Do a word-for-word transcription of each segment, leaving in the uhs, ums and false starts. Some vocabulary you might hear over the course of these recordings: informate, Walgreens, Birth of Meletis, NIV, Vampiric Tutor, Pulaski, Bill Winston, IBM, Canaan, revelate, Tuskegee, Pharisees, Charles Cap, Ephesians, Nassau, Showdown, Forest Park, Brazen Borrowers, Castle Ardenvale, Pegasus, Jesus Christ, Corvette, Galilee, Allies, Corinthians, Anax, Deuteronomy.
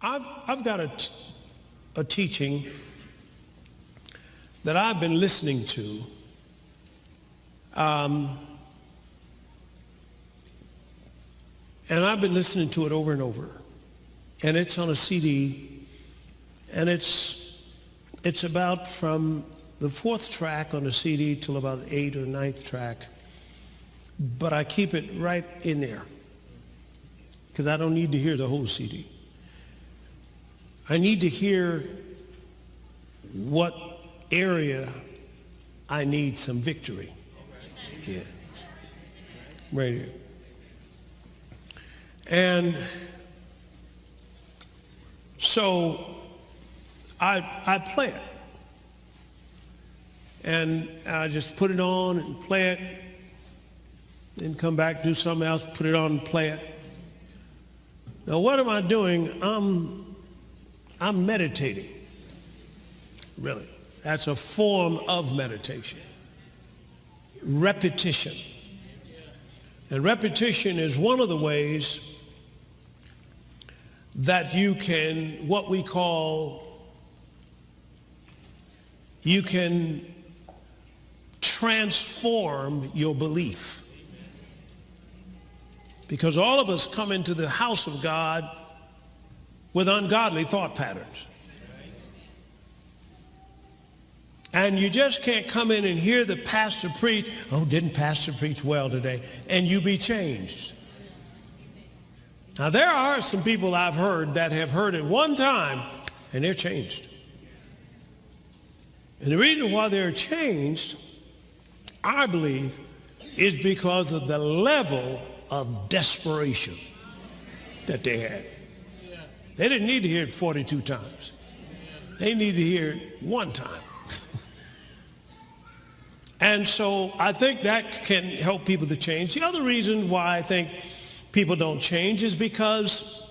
I've, I've got a, t a teaching that I've been listening to um, and I've been listening to it over and over, and it's on a C D, and it's, it's about from the fourth track on the C D till about the eighth or ninth track, but I keep it right in there because I don't need to hear the whole C D. I need to hear what area I need some victory. Yeah. Right here. And so I, I play it. And I just put it on and play it, then come back, do something else, put it on and play it. Now what am I doing? I'm I'm meditating, really. That's a form of meditation. Repetition. And repetition is one of the ways that you can, what we call, you can transform your belief. Because all of us come into the house of God with ungodly thought patterns. And you just can't come in and hear the pastor preach, oh, didn't pastor preach well today, and you be changed. Now, there are some people I've heard that have heard it one time, and they're changed. And the reason why they're changed, I believe, is because of the level of desperation that they had. They didn't need to hear it forty-two times. They need to hear it one time. And so I think that can help people to change. The other reason why I think people don't change is because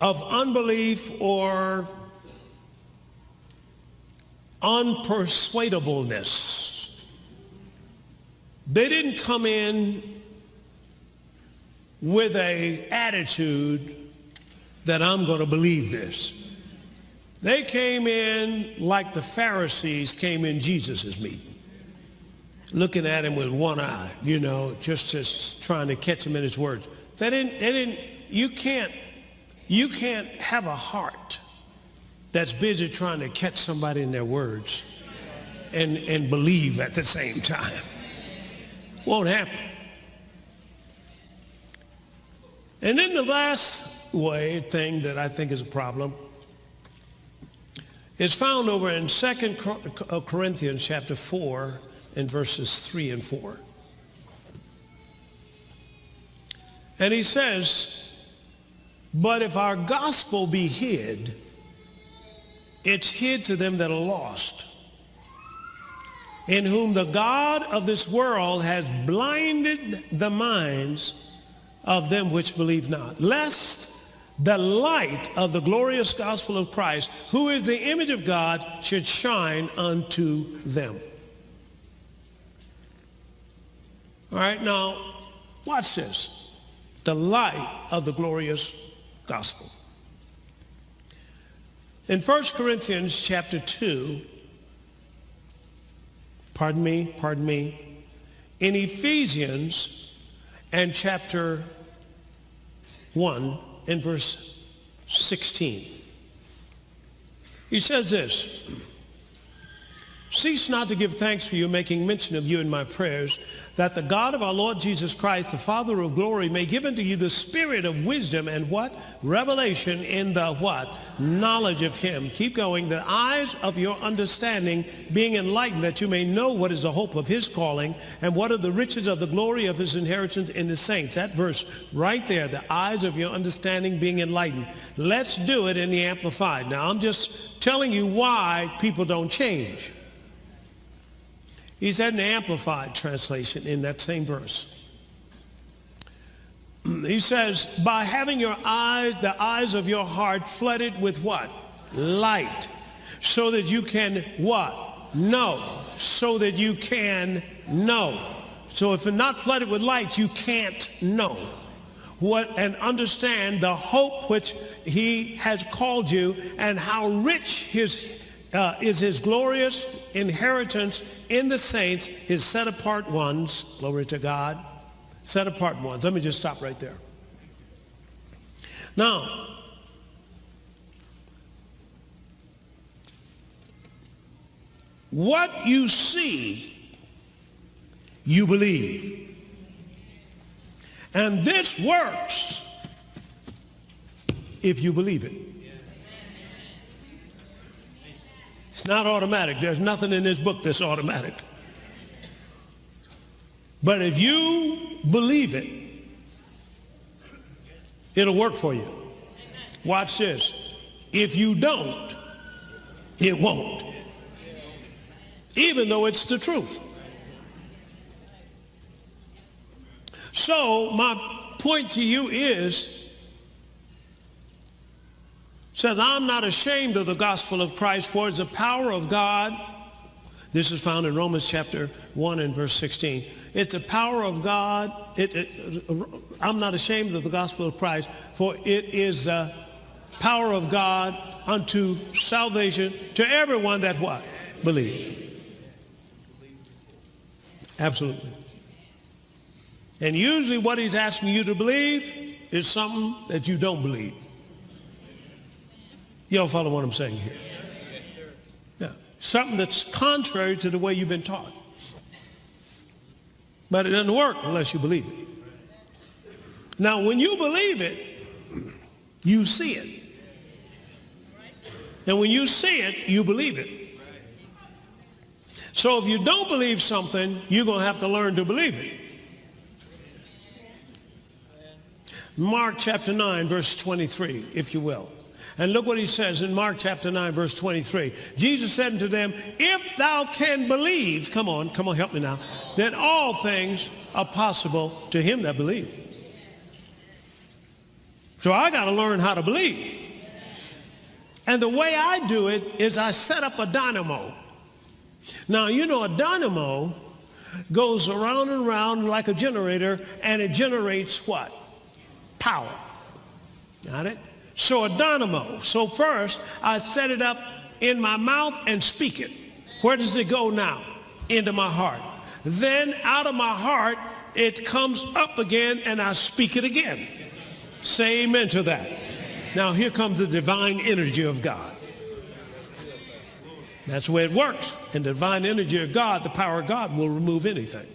of unbelief or unpersuadableness. They didn't come in with an attitude that I'm going to believe this. They came in like the Pharisees came in Jesus' meeting, looking at him with one eye, you know, just, just trying to catch him in his words. They didn't, they didn't, you can't, you can't have a heart that's busy trying to catch somebody in their words and, and believe at the same time. Won't happen. And then the last way, thing that I think is a problem, it's found over in Second Corinthians chapter four and verses three and four. And he says, but if our gospel be hid, it's hid to them that are lost, in whom the God of this world has blinded the minds of them which believe not, lest the light of the glorious gospel of Christ, who is the image of God, should shine unto them. All right, now, watch this. The light of the glorious gospel. In First Corinthians chapter two, pardon me, pardon me, in Ephesians and chapter one, in verse sixteen, he says this, cease not to give thanks for you, making mention of you in my prayers, that the God of our Lord Jesus Christ, the Father of glory, may give unto you the spirit of wisdom and what? Revelation in the what? Knowledge of him. Keep going. The eyes of your understanding being enlightened, that you may know what is the hope of his calling and what are the riches of the glory of his inheritance in the saints. That verse right there, the eyes of your understanding being enlightened. Let's do it in the Amplified. Now, I'm just telling you why people don't change. He said in the Amplified translation in that same verse. He says, by having your eyes, the eyes of your heart flooded with what? Light. So that you can what? Know. So that you can know. So if you're not flooded with light, you can't know. what and understand the hope which he has called you, and how rich his uh, is his glorious inheritance in the saints, his set apart ones. Glory to God. Set apart ones. Let me just stop right there. Now, what you see, you believe. And this works if you believe it. It's not automatic. There's nothing in this book that's automatic. But if you believe it, it'll work for you. Watch this. If you don't, it won't. Even though it's the truth. So my point to you is, says, I'm not ashamed of the gospel of Christ, for it's the power of God. This is found in Romans chapter one and verse sixteen. It's the power of God. It, it, I'm not ashamed of the gospel of Christ, for it is the power of God unto salvation to everyone that what? Believes. Absolutely. And usually what he's asking you to believe is something that you don't believe. Y'all follow what I'm saying here? Yeah. Something that's contrary to the way you've been taught. But it doesn't work unless you believe it. Now, when you believe it, you see it. And when you see it, you believe it. So if you don't believe something, you're going to have to learn to believe it. Mark chapter nine, verse twenty-three, if you will. And look what he says in Mark chapter nine, verse twenty-three. Jesus said unto them, if thou can believe, come on, come on, help me now, then all things are possible to him that believes. So I got to learn how to believe. And the way I do it is I set up a dynamo. Now, you know, a dynamo goes around and around like a generator, and it generates what? Power. Got it? So a dynamo. So first, I set it up in my mouth and speak it. Where does it go now? Into my heart. Then out of my heart, it comes up again, and I speak it again. Say amen to that. Now here comes the divine energy of God. That's the way it works. And the divine energy of God, the power of God, will remove anything.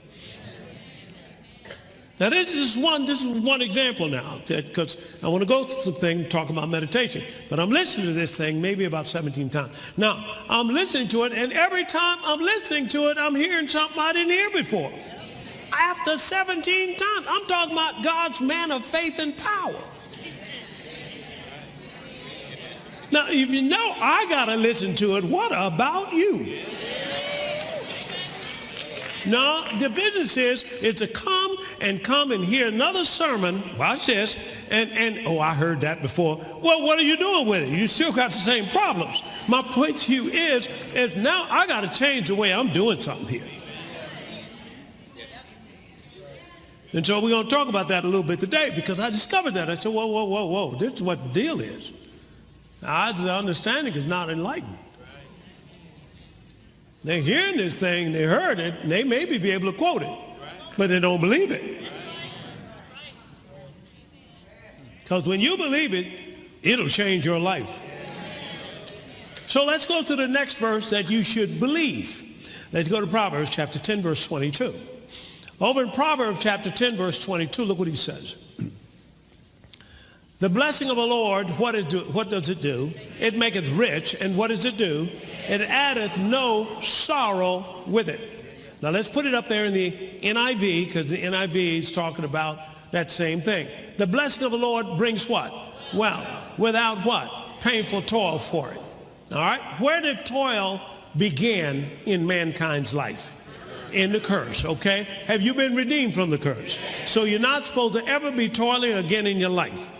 Now this is one, this is one example now, because I want to go through something, talk about meditation. But I'm listening to this thing maybe about seventeen times. Now, I'm listening to it, and every time I'm listening to it, I'm hearing something I didn't hear before. After seventeen times, I'm talking about God's man of faith and power. Now, if you know I got to listen to it, what about you? No, the business is, is to come and come and hear another sermon, watch this, and, and oh, I heard that before. Well, what are you doing with it? You still got the same problems. My point to you is, is now I got to change the way I'm doing something here. And so we're going to talk about that a little bit today, because I discovered that. I said, whoa, whoa, whoa, whoa, this is what the deal is. Now, the understanding is not enlightened. They're hearing this thing, they heard it, and they maybe be able to quote it, but they don't believe it. Because when you believe it, it'll change your life. So let's go to the next verse that you should believe. Let's go to Proverbs chapter ten, verse twenty-two. Over in Proverbs chapter ten, verse twenty-two, look what he says. The blessing of the Lord, what, it do, what does it do? It maketh rich, and what does it do? It addeth no sorrow with it. Now let's put it up there in the N I V, because the N I V is talking about that same thing. The blessing of the Lord brings what? Wealth. Without what? Painful toil for it. All right? Where did toil begin in mankind's life? In the curse, okay? Have you been redeemed from the curse? So you're not supposed to ever be toiling again in your life.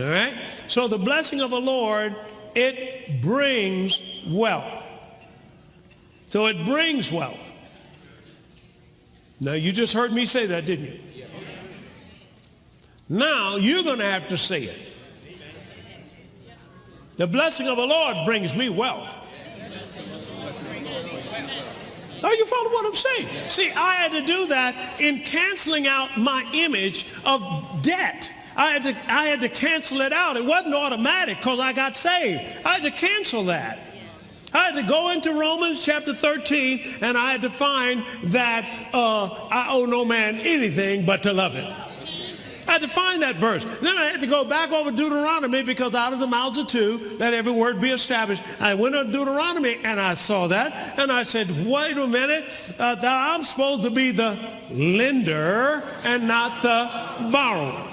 All right? So the blessing of the Lord, it brings wealth. So it brings wealth. Now, you just heard me say that, didn't you? Now you're going to have to say it. The blessing of the Lord brings me wealth. Now you follow what I'm saying? See, I had to do that in canceling out my image of debt. I had to, I had to cancel it out. It wasn't automatic because I got saved. I had to cancel that. I had to go into Romans chapter thirteen, and I had to find that uh, I owe no man anything but to love him. I had to find that verse. Then I had to go back over Deuteronomy, because out of the mouths of two, let every word be established. I went to Deuteronomy and I saw that, and I said, wait a minute, uh, I'm supposed to be the lender and not the borrower.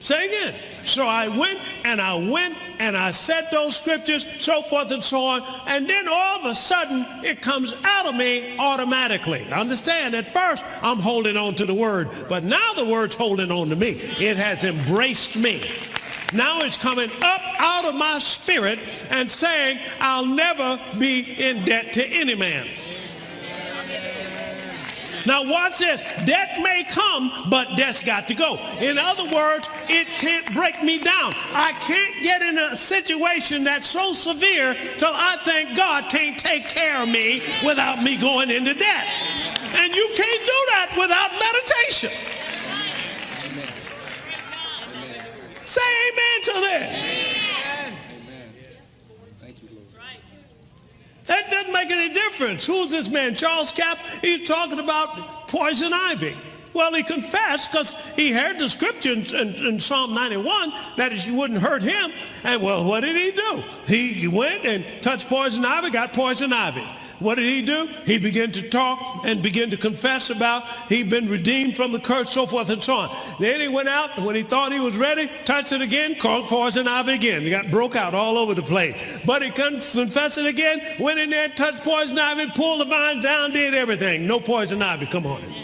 Say again. So I went and I went and I said those scriptures, so forth and so on, and then all of a sudden it comes out of me automatically. Understand, at first I'm holding on to the word, but now the word's holding on to me. It has embraced me. Now it's coming up out of my spirit and saying, I'll never be in debt to any man. Now watch this. Debt may come, but debt's got to go. In other words, it can't break me down. I can't get in a situation that's so severe till I think God can't take care of me without me going into debt. And you can't do that without meditation. Amen. Say amen to this. That doesn't make any difference. Who's this man? Charles Cap? He's talking about poison ivy. Well, he confessed because he heard the scripture in, in, in Psalm ninety-one that she wouldn't hurt him. And well, what did he do? He went and touched poison ivy, got poison ivy. What did he do? He began to talk and began to confess about he'd been redeemed from the curse, so forth and so on. Then he went out, and when he thought he was ready, touched it again, called poison ivy again. He got broke out all over the place. But he confessed it again, went in there, touched poison ivy, pulled the vines down, did everything. No poison ivy. Come on. Amen.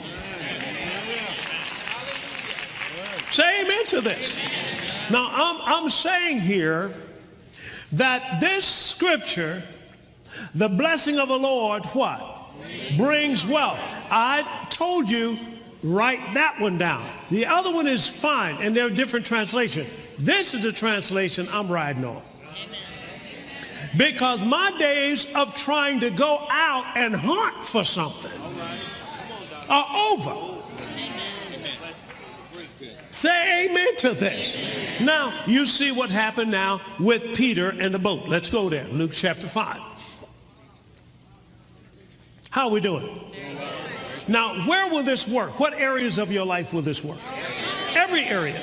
Say amen to this. Now, I'm, I'm saying here that this scripture, the blessing of the Lord, what? Brings wealth. I told you, write that one down. The other one is fine, and they're different translations. This is the translation I'm riding on. Because my days of trying to go out and hunt for something are over. Say amen to this. Now, you see what happened now with Peter and the boat. Let's go there, Luke chapter five. How are we doing? Now, where will this work? What areas of your life will this work? Every area.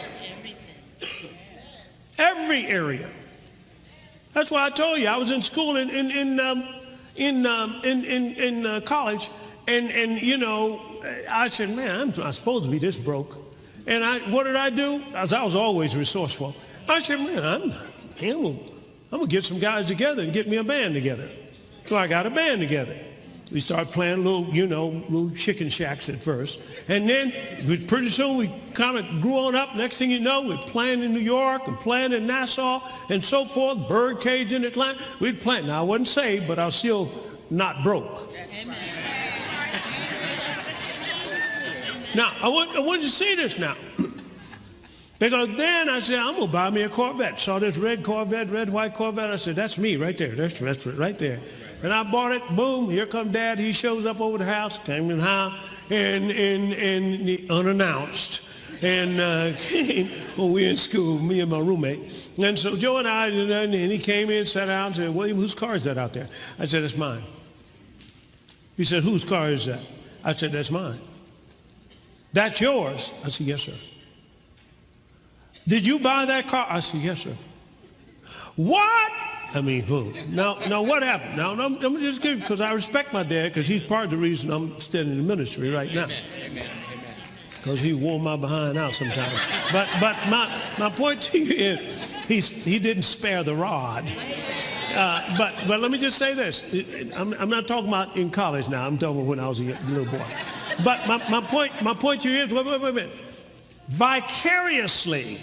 Every area. That's why I told you I was in school in in in um, in, um, in in in uh, college, and and you know I said, man, I'm not supposed to be this broke. And I, what did I do? As I was always resourceful. I said, man, I'm I'm gonna get some guys together and get me a band together. So I got a band together. We started playing little, you know, little chicken shacks at first. And then we, pretty soon we kind of grew on up. Next thing you know, we're playing in New York and playing in Nassau and so forth, Birdcage in Atlanta. We'd playing. Now, I wasn't saved, but I was still not broke. Amen. Now, I want, I want you to see this now. Because then I said, I'm going to buy me a Corvette. Saw this red Corvette, red, white Corvette. I said, that's me right there. That's, that's right there. And I bought it. Boom. Here comes Dad. He shows up over the house. Came in the house. And, and, and the unannounced. And uh, came when we were in school, me and my roommate. And so Joe and I, and he came in, sat down, and said, William, whose car is that out there? I said, it's mine. He said, whose car is that? I said, that's mine. That's yours? I said, yes, sir. Did you buy that car? I said, yes, sir. What? I mean, who? Now, now what happened? Now, I'm, I'm just kidding, because I respect my dad, because he's part of the reason I'm standing in the ministry right now. Because he wore my behind out sometimes. But, but my, my point to you is, he's, he didn't spare the rod. Uh, but, but let me just say this. I'm, I'm not talking about in college now. I'm talking about when I was a little boy. But my, my, point, my point to you is, wait, wait, wait a minute. Vicariously.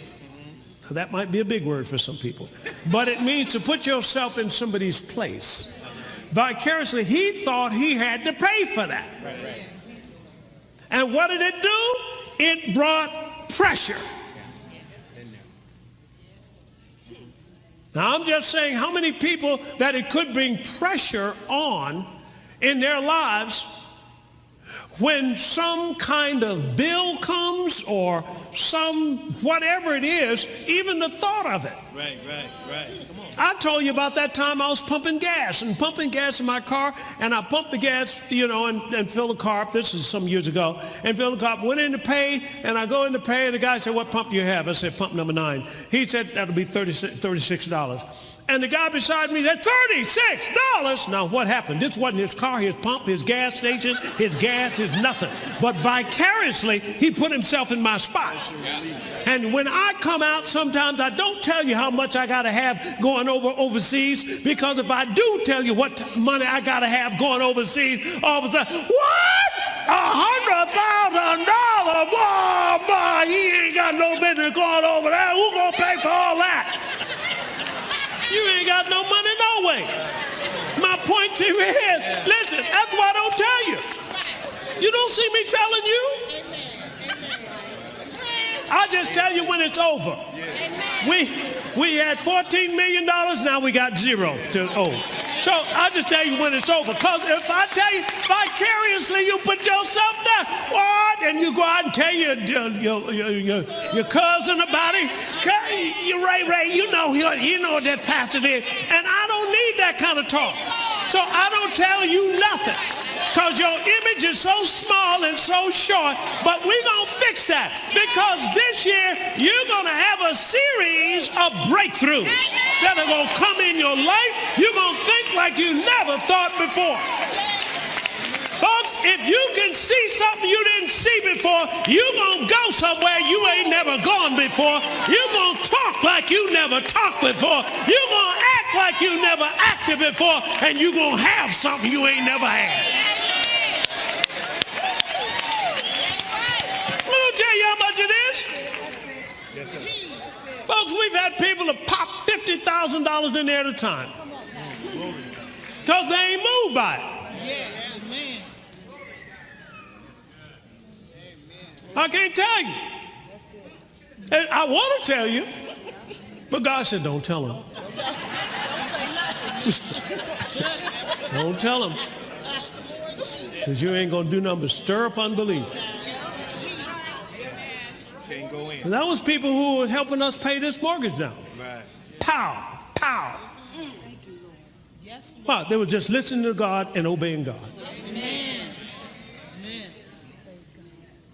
That might be a big word for some people, but it means to put yourself in somebody's place. Vicariously, he thought he had to pay for that. Right, right. And what did it do? It brought pressure. Now, I'm just saying how many people that it could bring pressure on in their lives when some kind of bill comes or some whatever it is, even the thought of it. Right, right, right. Come on. I told you about that time I was pumping gas and pumping gas in my car, and I pumped the gas, you know, and, and filled the car up. This is some years ago. And filled the car up, went in to pay, and I go in to pay, and the guy said, "What pump do you have?" I said, "Pump number nine." He said, "That'll be thirty-six dollars. And the guy beside me said, thirty-six dollars. Now, what happened? This wasn't his car, his pump, his gas station, his gas, his nothing. But vicariously, he put himself in my spot. And when I come out, sometimes I don't tell you how much I got to have going over overseas, because if I do tell you what money I got to have going overseas, all of a sudden, what? a hundred thousand dollars? Whoa, boy, he ain't got no business going over there. Who's going to pay for all that? You ain't got no money, no way. My point to you is, listen, that's why I don't tell you. You don't see me telling you. I just tell you when it's over. We, we had fourteen million dollars, now we got zero to owe. So I just tell you when it's over. Because if I tell you vicariously, you put yourself down. What? And you go out and tell your, your, your, your, your cousin about it. Ray, Ray, you know, you know what that pastor did. And I don't need that kind of talk. So I don't tell you nothing. Because your image is so small and so short. But we're going to fix that. Because this year, you're going to have a series of breakthroughs that are going to come in your life. You're going to think like you never thought before. Folks, if you can see something you didn't see before, you're going to go somewhere you ain't never gone before. You're going to talk like you never talked before. You're going to act like you never acted before. And you're going to have something you ain't never had. Tell you how much it is? Yes, sir. Folks, we've had people to pop fifty thousand dollars in there at a time because they ain't moved by it. Yeah, amen. I can't tell you. And I want to tell you, but God said, don't tell them. Don't tell them, because you ain't going to do nothing but stir up unbelief. And that was people who were helping us pay this mortgage down. Right. Pow, pow. Wow, they were just listening to God and obeying God. Amen.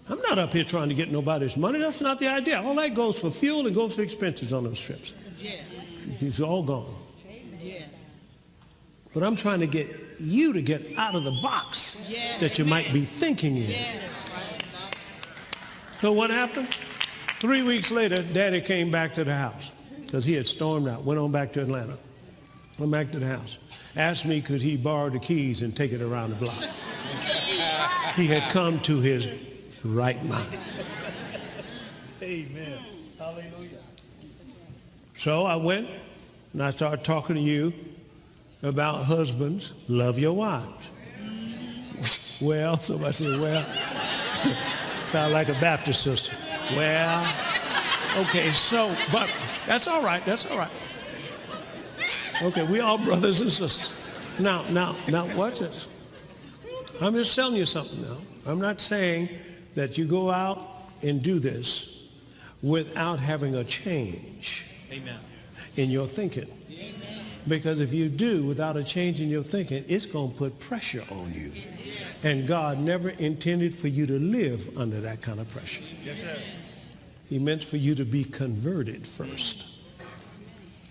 I'm not up here trying to get nobody's money. That's not the idea. All that goes for fuel and goes for expenses on those trips. It's all gone. But I'm trying to get you to get out of the box that you might be thinking in. So what happened? Three weeks later, Daddy came back to the house because he had stormed out, went on back to Atlanta, went back to the house, asked me could he borrow the keys and take it around the block. He had come to his right mind. Amen. Hallelujah. So I went and I started talking to you about husbands, love your wives. Well, somebody said, well, sound like a Baptist sister. Well, okay, so, but that's all right, that's all right. Okay, we all brothers and sisters. Now, now, now, watch this. I'm just telling you something now. I'm not saying that you go out and do this without having a change Amen. in your thinking. Amen. Because if you do without a change in your thinking, it's going to put pressure on you. And God never intended for you to live under that kind of pressure. Yes, sir. He meant for you to be converted first.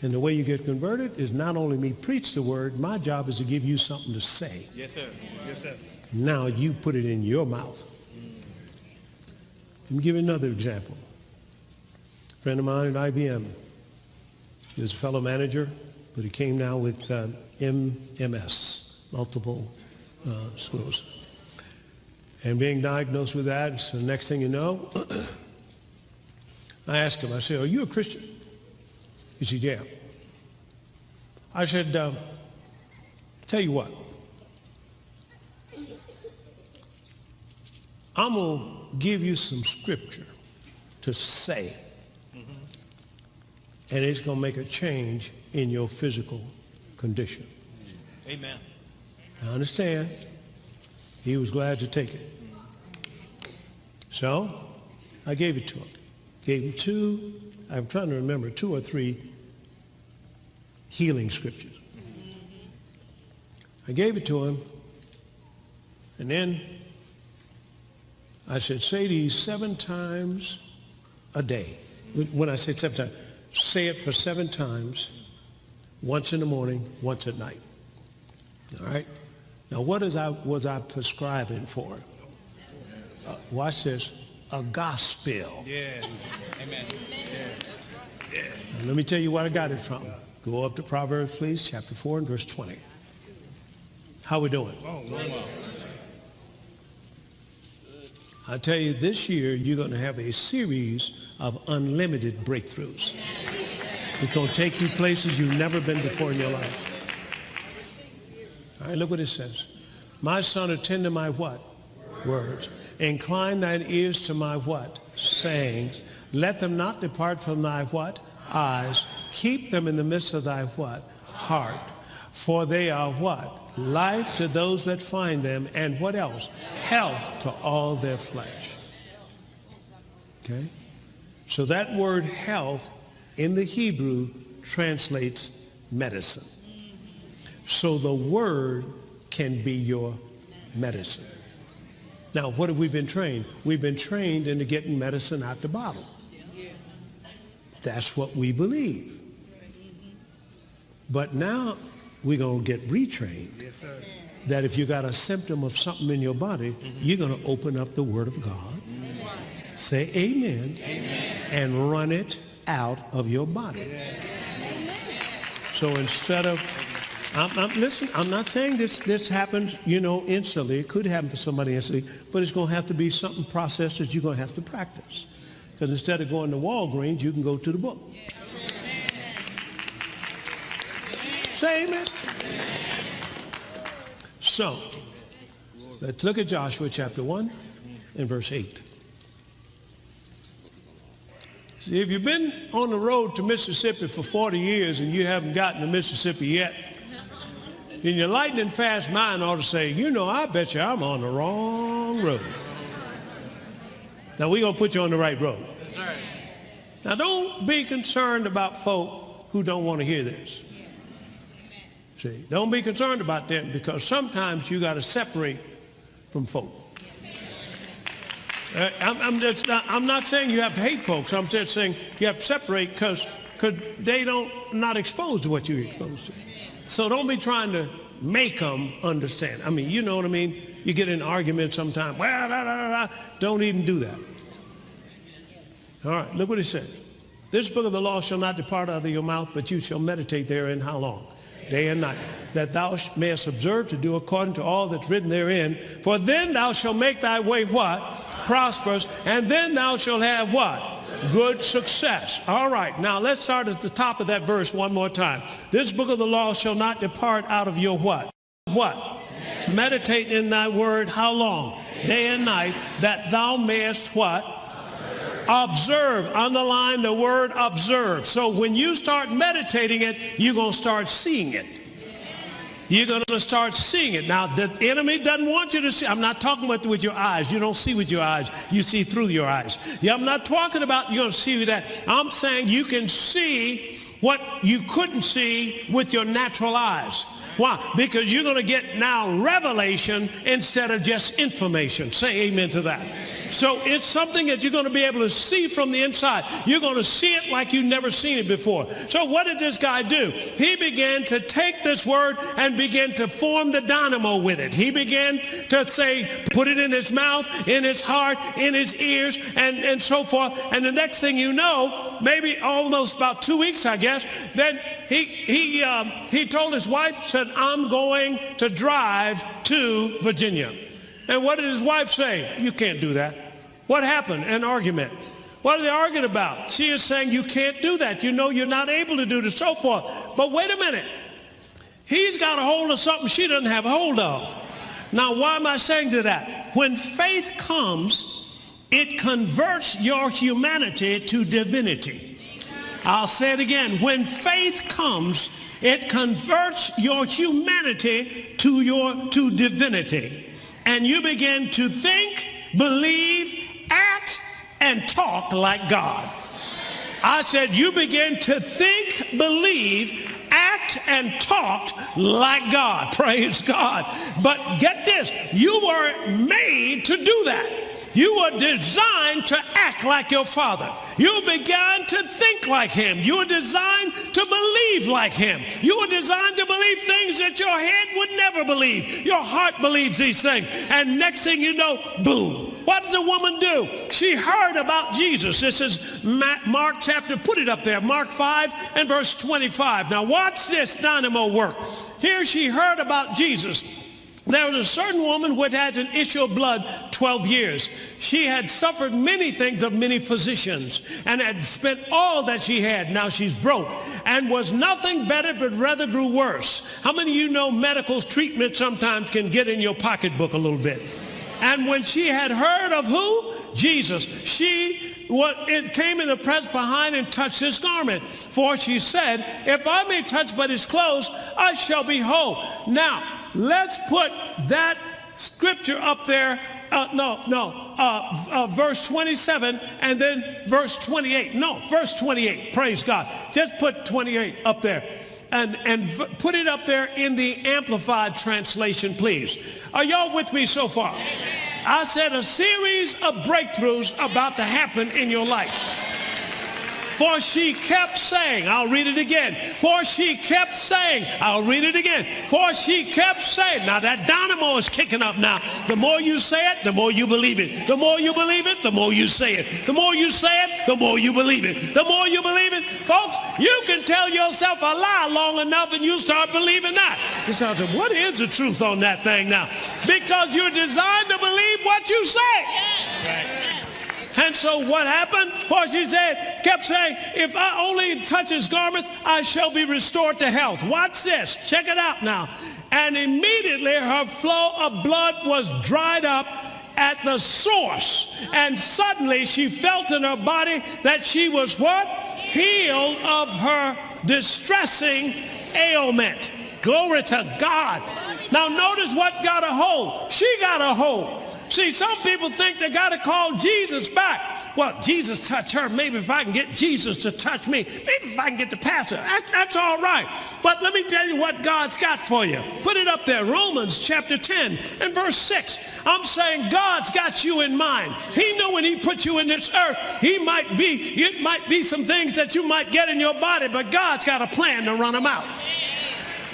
And the way you get converted is not only me preach the word, my job is to give you something to say. Yes, sir. Yes, sir. Now you put it in your mouth. Let me give you another example. A friend of mine at I B M, he was a fellow manager, but he came now with uh, M M S, multiple Uh, schools. And being diagnosed with that, so the next thing you know, I asked him, I said, are you a Christian? He said, yeah. I said, um, tell you what, I'm going to give you some scripture to say, mm-hmm. and it's going to make a change in your physical condition. Amen. I understand. He was glad to take it. So I gave it to him. Gave him two, I'm trying to remember, two or three healing scriptures. I gave it to him, and then I said, say these seven times a day. When I say seven times, say it for seven times, once in the morning, once at night. All right? Now, what is I, was I prescribing for? Uh, watch this. A gospel. Yeah. Amen. Yeah. Yeah. Now, let me tell you where I got it from. Go up to Proverbs, please, chapter four and verse twenty. How we doing? Oh, wow. I tell you, this year, you're going to have a series of unlimited breakthroughs. It's going to take you places you've never been before in your life. All right, look what it says. My son, attend to my what? Words. Incline thine ears to my what? Sayings. Let them not depart from thy what? Eyes. Keep them in the midst of thy what? Heart. For they are what? Life to those that find them. And what else? Health to all their flesh. Okay? So that word health in the Hebrew translates medicine. So the word can be your medicine. Now, what have we been trained? We've been trained into getting medicine out the bottle. That's what we believe. But now we're going to get retrained. Yes, sir. That if you got a symptom of something in your body, mm-hmm. you're going to open up the Word of God, amen. Say amen, amen, and run it out of your body. Amen. So instead of... I'm, I'm, listen, I'm not saying this, this happens, you know, instantly. It could happen for somebody instantly, but it's going to have to be something processed that you're going to have to practice. Because instead of going to Walgreens, you can go to the book. Yeah. Amen. Say amen. Amen. So, let's look at Joshua chapter one and verse eight. See, if you've been on the road to Mississippi for forty years and you haven't gotten to Mississippi yet, in your lightning fast mind ought to say, you know, I bet you I'm on the wrong road. Now, we're going to put you on the right road. That's right. Now, don't be concerned about folk who don't want to hear this. See, don't be concerned about them, because sometimes you got to separate from folk. Uh, I'm, I'm, just not, I'm not saying you have to hate folks. I'm just saying you have to separate because they don't not exposed to what you're exposed to. So don't be trying to make them understand. I mean, you know what I mean? You get in arguments sometimes. Well, da, da, da, da. Don't even do that. All right, look what it says. This book of the law shall not depart out of your mouth, but you shall meditate therein how long? Day and night, that thou mayest observe to do according to all that's written therein. For then thou shalt make thy way what? Prosperous, and then thou shalt have what? Good success. All right, now let's start at the top of that verse one more time. This book of the law shall not depart out of your what? What? Meditate in thy word how long? Day and night, that thou mayest what? Observe. Underline the word observe. So when you start meditating it, you're going to start seeing it. You're going to start seeing it. Now, the enemy doesn't want you to see. I'm not talking about with your eyes. You don't see with your eyes. You see through your eyes. Yeah, I'm not talking about you're going to see with that. I'm saying you can see what you couldn't see with your natural eyes. Why? Because you're going to get now revelation instead of just information. Say amen to that. So it's something that you're going to be able to see from the inside. You're going to see it like you've never seen it before. So what did this guy do? He began to take this word and began to form the dynamo with it. He began to say, put it in his mouth, in his heart, in his ears, and, and so forth. And the next thing you know, maybe almost about two weeks, I guess, then he, he, um, he told his wife, said, I'm going to drive to Virginia. And what did his wife say? You can't do that. What happened? An argument. What are they arguing about? She is saying, you can't do that. You know you're not able to do this, so forth. But wait a minute. He's got a hold of something she doesn't have a hold of. Now, why am I saying to that? When faith comes, it converts your humanity to divinity. I'll say it again. When faith comes, it converts your humanity to your to divinity. And you begin to think, believe, act, and talk like God. I said you begin to think, believe, act, and talk like God. Praise God. But get this, you were made to do that. You were designed to act like your father. You began to think like him. You were designed to believe like him. You were designed to believe things that your head would never believe. Your heart believes these things. And next thing you know, boom. What did the woman do? She heard about Jesus. This is Mark chapter, put it up there, Mark five and verse twenty-five. Now watch this dynamo work. Here she heard about Jesus. There was a certain woman which had an issue of blood twelve years. She had suffered many things of many physicians and had spent all that she had. Now she's broke and was nothing better but rather grew worse. How many of you know medical treatment sometimes can get in your pocketbook a little bit? And when she had heard of who? Jesus. She What it came in the press behind and touched his garment. For she said, if I may touch but his clothes, I shall be whole. Now, let's put that scripture up there. Uh, no, no, uh, uh, verse twenty-seven and then verse twenty-eight. No, verse twenty-eight, praise God. Just put twenty-eight up there. And, and put it up there in the Amplified translation, please. Are y'all with me so far? I said a series of breakthroughs about to happen in your life. For she kept saying, I'll read it again. For she kept saying, I'll read it again. For she kept saying, now that dynamo is kicking up now. The more you say it, the more you believe it. The more you believe it, the more you say it. The more you say it, the more you believe it. The more you believe it, folks, you can tell yourself a lie long enough and you start believing that. You start to, what is the truth on that thing now? Because you're designed to believe what you say. Yes. Right. And so what happened? For she said, kept saying, if I only touch his garment, I shall be restored to health. Watch this. Check it out now. And immediately her flow of blood was dried up at the source. And suddenly she felt in her body that she was what? Healed of her distressing ailment. Glory to God. Now notice what got a hold. She got a hold. See, some people think they got to call Jesus back. Well, Jesus touched her. Maybe if I can get Jesus to touch me. Maybe if I can get the pastor. That, that's all right. But let me tell you what God's got for you. Put it up there. Romans chapter ten and verse six. I'm saying God's got you in mind. He knew when he put you in this earth, he might be, it might be some things that you might get in your body, but God's got a plan to run them out.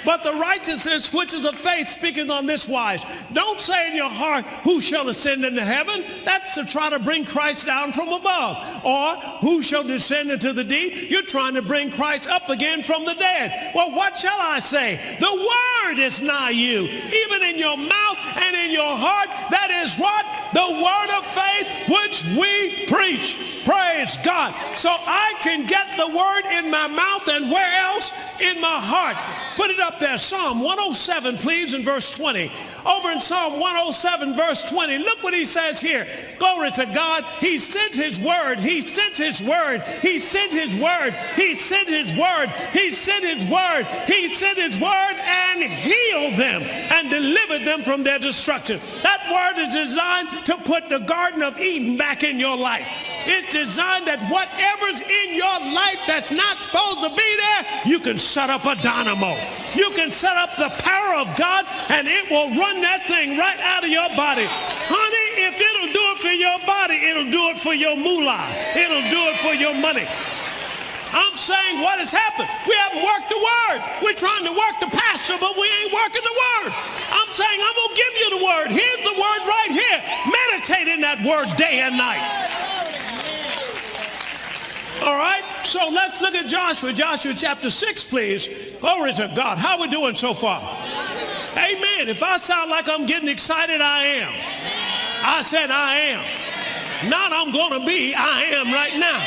But the righteousness which is of faith, speaking on this wise, don't say in your heart, who shall ascend into heaven? That's to try to bring Christ down from above. Or who shall descend into the deep? You're trying to bring Christ up again from the dead. Well, what shall I say? The word is nigh you, even in your mouth and in your heart. That is what? The word of faith which we preach. Praise God. So I can get the word in my mouth and where else? In my heart. Put it up there, Psalm one oh seven, please, in verse twenty. Over in Psalm one oh seven, verse twenty, look what he says here. Glory to God. He sent his word. He sent his word. He sent his word. He sent his word. He sent his word. He sent his word and healed them and delivered them from their destruction. That word is designed to put the Garden of Eden back in your life. It's designed that whatever's in your life that's not supposed to be there, you can set up a dynamo. You You can set up the power of God and it will run that thing right out of your body. Honey, if it'll do it for your body, it'll do it for your moolah. It'll do it for your money. I'm saying what has happened. We haven't worked the word. We're trying to work the pastor, but we ain't working the word. I'm saying I'm going to give you the word. Here's the word right here. Meditate in that word day and night. All right, so let's look at Joshua, Joshua chapter six, please. Glory to God. How we doing so far? Amen. If I sound like I'm getting excited, I am. I said I am. Not I'm going to be, I am right now.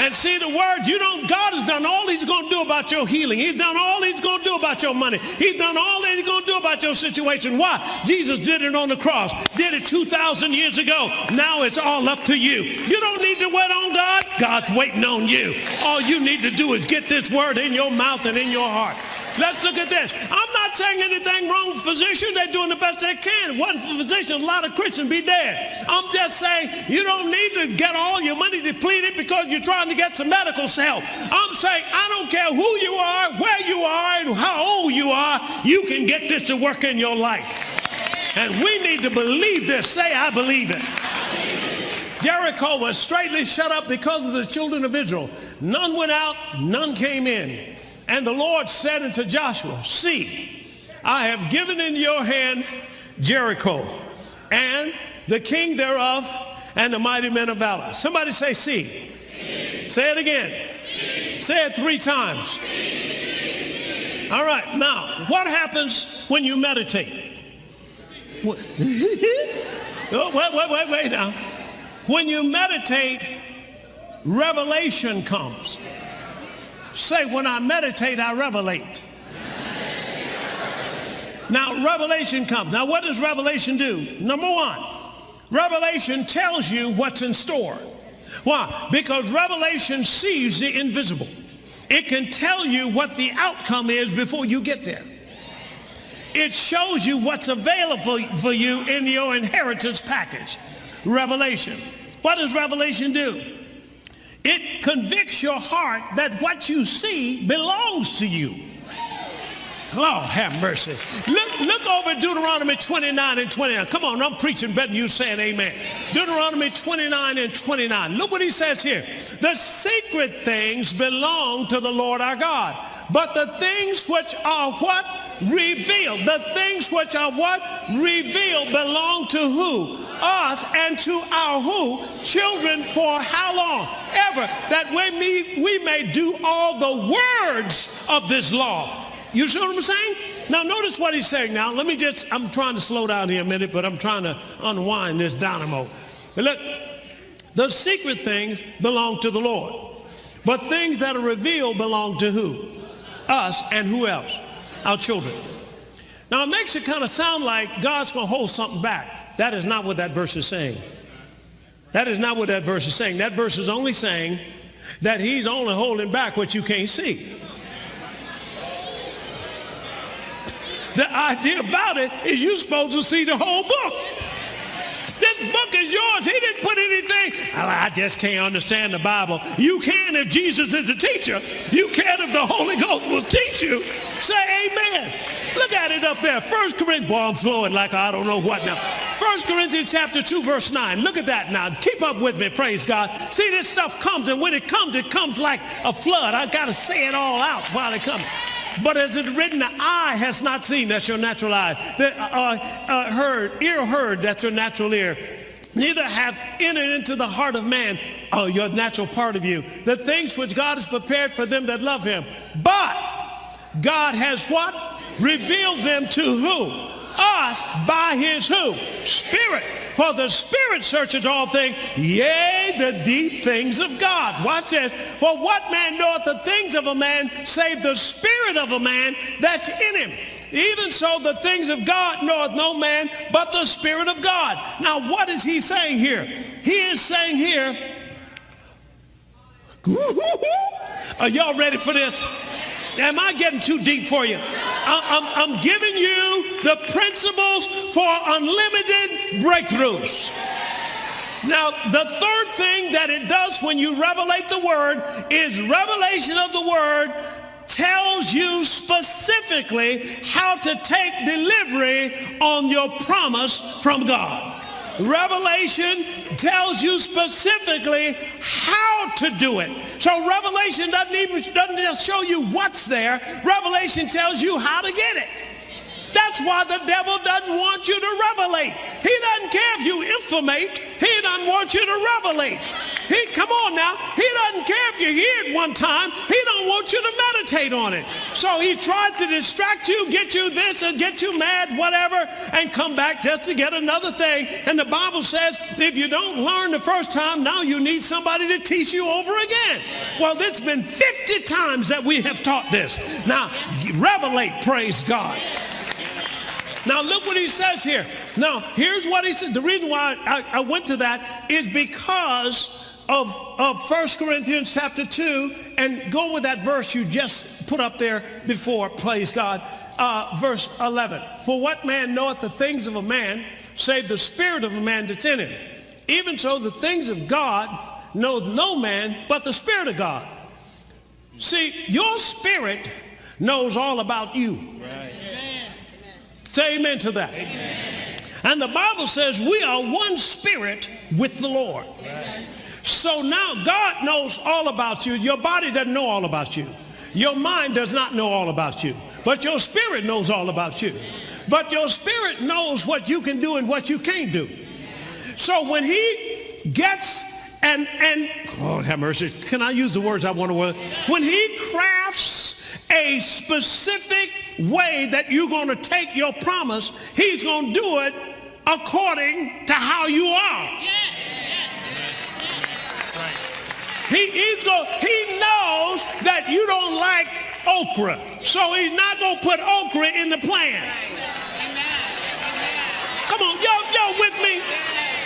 and see the word. You don't, God has done all he's going to do about your healing. He's done all he's going to do about your money. He's done all that he's going to do about your situation. Why? Jesus did it on the cross, did it two thousand years ago. Now it's all up to you. You don't need to wait on God. God's waiting on you. All you need to do is get this word in your mouth and in your heart. Let's look at this. I'm not saying anything wrong with physicians. They're doing the best they can. If it wasn't for physicians, a lot of Christians be dead. I'm just saying you don't need to get all your money depleted because you're trying to get some medical help. I'm saying I don't care who you are, where you are, and how old you are, you can get this to work in your life. And we need to believe this. Say, I believe it. Jericho was straightly shut up because of the children of Israel. None went out, none came in. And the Lord said unto Joshua, see, I have given in your hand Jericho, and the king thereof, and the mighty men of valor. Somebody say, see. see. Say it again. See. Say it three times. See. All right, now, what happens when you meditate? Wait, wait, wait, wait now. When you meditate, revelation comes. Say, when I meditate, I revelate. Now, revelation comes. Now, what does revelation do? Number one, revelation tells you what's in store. Why? Because revelation sees the invisible. It can tell you what the outcome is before you get there. It shows you what's available for you in your inheritance package. Revelation. What does revelation do? It convicts your heart that what you see belongs to you. Lord have mercy. Look, look over Deuteronomy twenty-nine and twenty-nine. Come on, I'm preaching better than you saying amen. Deuteronomy twenty-nine and twenty-nine. Look what he says here. The secret things belong to the Lord our God, but the things which are what? Revealed. The things which are what? Revealed belong to who? Us, and to our who? Children, for how long? Ever, that we, we may do all the words of this law. You see what I'm saying? Now notice what he's saying now. Let me just, I'm trying to slow down here a minute, but I'm trying to unwind this dynamo. But look, the secret things belong to the Lord, but things that are revealed belong to who? Us, and who else? Our children. Now it makes it kind of sound like God's going to hold something back. That is not what that verse is saying. That is not what that verse is saying. That verse is only saying that he's only holding back what you can't see. The idea about it is you're supposed to see the whole book. This book is yours. He didn't put anything. I just can't understand the Bible. You can if Jesus is a teacher. You can if the Holy Ghost will teach you. Say amen. Look at it up there. First Corinthians, boy, I'm flowing like I don't know what now. First Corinthians chapter two, verse nine. Look at that now. Keep up with me, praise God. See, this stuff comes, and when it comes, it comes like a flood. I got to say it all out while it comes. But as it is written, the eye has not seen, that's your natural eye. The uh, uh, heard, ear heard, that's your natural ear. Neither have entered into the heart of man, or your natural part of you, the things which God has prepared for them that love him. But God has what? Revealed them to who? Us, by his who? Spirit. For the Spirit searches all things, yea, the deep things of God. Watch this. For what man knoweth the things of a man, save the spirit of a man that's in him? Even so, the things of God knoweth no man, but the Spirit of God. Now, what is he saying here? He is saying here, are y'all ready for this? Am I getting too deep for you? I'm, I'm giving you the principles for unlimited breakthroughs. Now, the third thing that it does when you revelate the word is revelation of the word tells you specifically how to take delivery on your promise from God. Revelation tells you specifically how to do it. So revelation doesn't even doesn't just show you what's there. Revelation tells you how to get it. That's why the devil doesn't want you to revelate. He doesn't care if you informate. He doesn't want you to revelate. He, come on. on now. He doesn't care if you hear it one time. He don't want you to meditate on it. So he tries to distract you, get you this and get you mad, whatever, and come back just to get another thing. And the Bible says, if you don't learn the first time, now you need somebody to teach you over again. Well, it's been fifty times that we have taught this. Now, revelate, praise God. Now look what he says here. Now here's what he said. The reason why I, I went to that is because of, of First Corinthians chapter two, and go with that verse you just put up there before, praise God, uh, verse eleven. For what man knoweth the things of a man, save the spirit of a man that's in him? Even so the things of God knoweth no man but the Spirit of God. See, your spirit knows all about you. Right. Say amen to that. Amen. And the Bible says we are one spirit with the Lord. Amen. So now God knows all about you. Your body doesn't know all about you. Your mind does not know all about you. But your spirit knows all about you. But your spirit knows what you can do and what you can't do. So when he gets and, and oh, have mercy. Can I use the words I want to work? When he crafts a specific way that you're going to take your promise, he's going to do it according to how you are. Yes, yes, yes, yes. Right. He, he's going, he knows that you don't like okra, so he's not going to put okra in the plan. Come on, yo, yo, with me.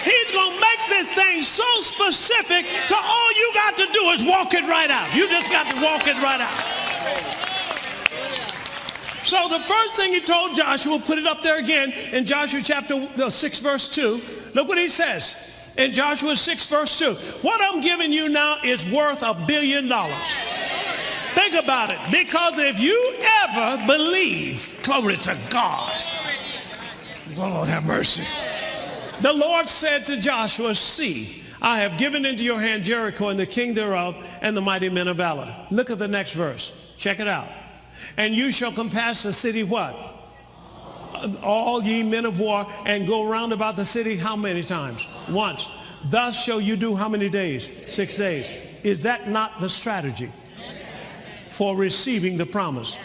He's going to make this thing so specific to all you got to do is walk it right out. You just got to walk it right out. So the first thing he told Joshua, put it up there again in Joshua chapter six verse two. Look what he says in Joshua six verse two. What I'm giving you now is worth a billion dollars. Think about it. Because if you ever believe, glory to God. Lord have mercy. The Lord said to Joshua, see, I have given into your hand Jericho and the king thereof and the mighty men of valor. Look at the next verse. Check it out. And you shall compass the city what? All ye men of war, and go round about the city how many times? Once. Thus shall you do how many days? Six days. Is that not the strategy for receiving the promise?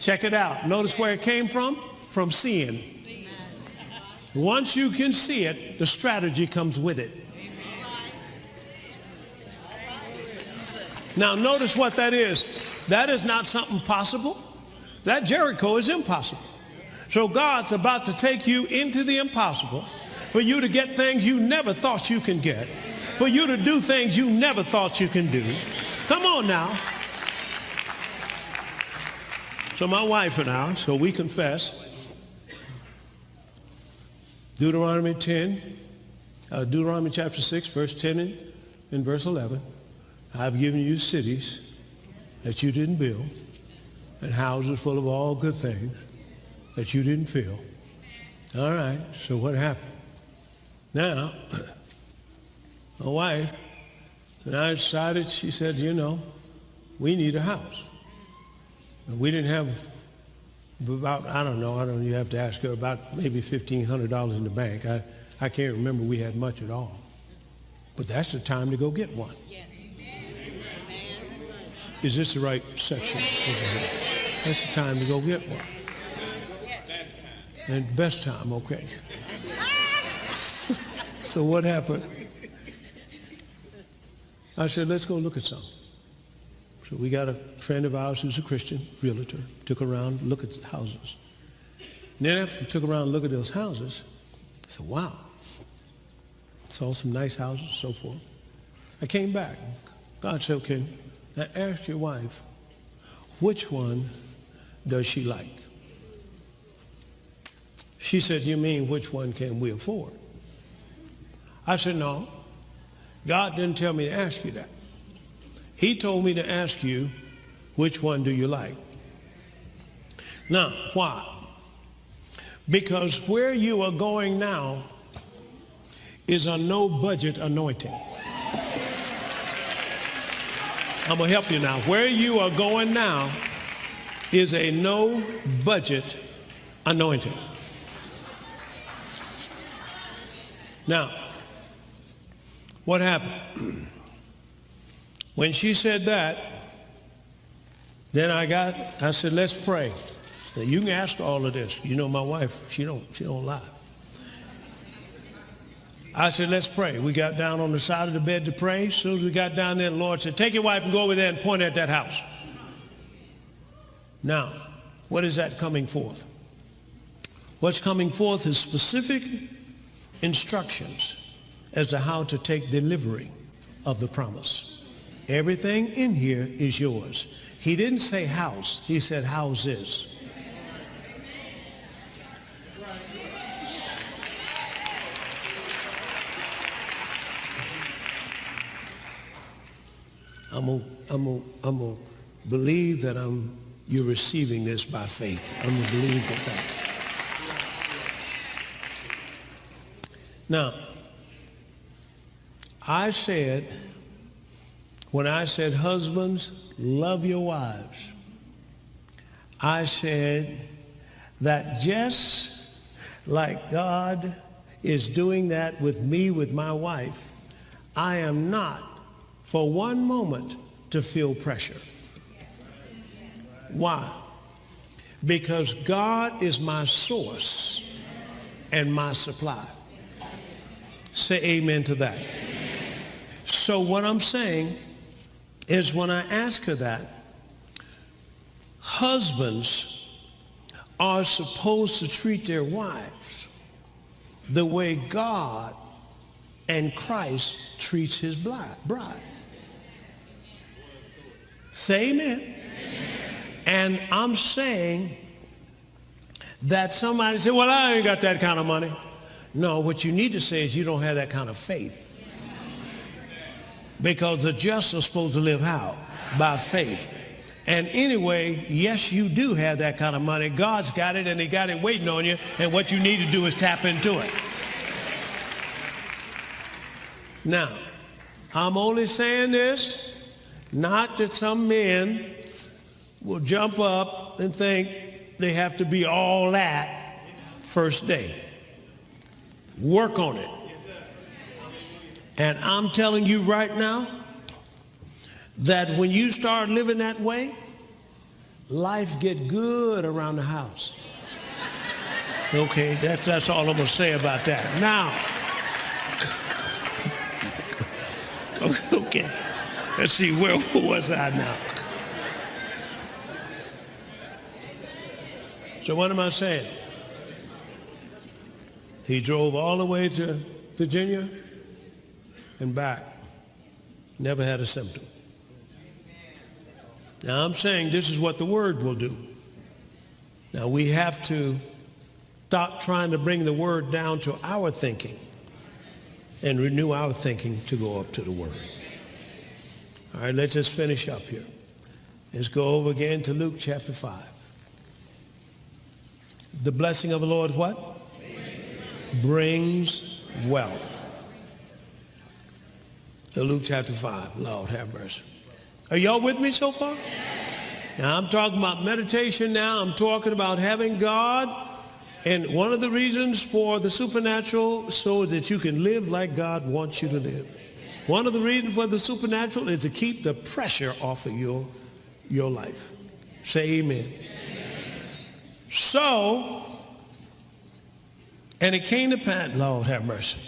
Check it out. Notice where it came from? From seeing. Once you can see it, the strategy comes with it. Now notice what that is. That is not something possible. That Jericho is impossible. So God's about to take you into the impossible for you to get things you never thought you can get, for you to do things you never thought you can do. Come on now. So my wife and I, so we confess, Deuteronomy ten, uh, Deuteronomy chapter six, verse ten and verse eleven, I've given you cities that you didn't build, and houses full of all good things that you didn't fill. All right, so what happened? Now, my wife and I decided, she said, you know, we need a house. And we didn't have about, I don't know, I don't know, you have to ask her, about maybe fifteen hundred dollars in the bank. I, I can't remember we had much at all. But that's the time to go get one. Yes. Is this the right section? That's the time to go get one. And best time, okay. So what happened? I said, let's go look at some. So we got a friend of ours who's a Christian, realtor, took around, look at the houses. And then after we took around and looked at those houses, I said, wow. Saw some nice houses and so forth. I came back. God said, okay. Now ask your wife, which one does she like? She said, you mean which one can we afford? I said, no, God didn't tell me to ask you that. He told me to ask you, which one do you like? Now, why? Because where you are going now is a no-budget anointing. I'm going to help you now. Where you are going now is a no-budget anointing. Now, what happened? When she said that, then I got, I said, let's pray. Now, you can ask all of this. You know my wife, she don't, she don't lie. I said, let's pray. We got down on the side of the bed to pray. As soon as we got down there, the Lord said, take your wife and go over there and point at that house. Now, what is that coming forth? What's coming forth is specific instructions as to how to take delivery of the promise. Everything in here is yours. He didn't say house, he said houses. I'm gonna, I'm gonna, I'm gonna believe that I'm, you're receiving this by faith. I'm gonna believe that that. Now, I said, when I said, husbands, love your wives, I said that just like God is doing that with me, with my wife, I am not for one moment to feel pressure. Why? Because God is my source and my supply. Say amen to that. So what I'm saying is, when I ask her that, husbands are supposed to treat their wives the way God and Christ treats his bride. Say amen. Amen. And I'm saying that somebody said, well, I ain't got that kind of money. No, what you need to say is you don't have that kind of faith. Because the just are supposed to live how? By faith. And anyway, yes, you do have that kind of money. God's got it, and he got it waiting on you. And what you need to do is tap into it. Now, I'm only saying this, not that some men will jump up and think they have to be all that first day. Work on it. And I'm telling you right now that when you start living that way, life get good around the house. Okay, that's, that's all I'm going to say about that. Now, okay, let's see, where was I now? So what am I saying? He drove all the way to Virginia and back, never had a symptom. Now I'm saying this is what the word will do. Now we have to stop trying to bring the word down to our thinking and renew our thinking to go up to the word. All right, let's just finish up here. Let's go over again to Luke chapter five. The blessing of the Lord what? Brings wealth. Luke chapter five, Lord have mercy. Are y'all with me so far? Now I'm talking about meditation now. I'm talking about having God. And one of the reasons for the supernatural, so that you can live like God wants you to live. One of the reasons for the supernatural is to keep the pressure off of your, your life. Say amen. So, and it came to pass, Lord have mercy.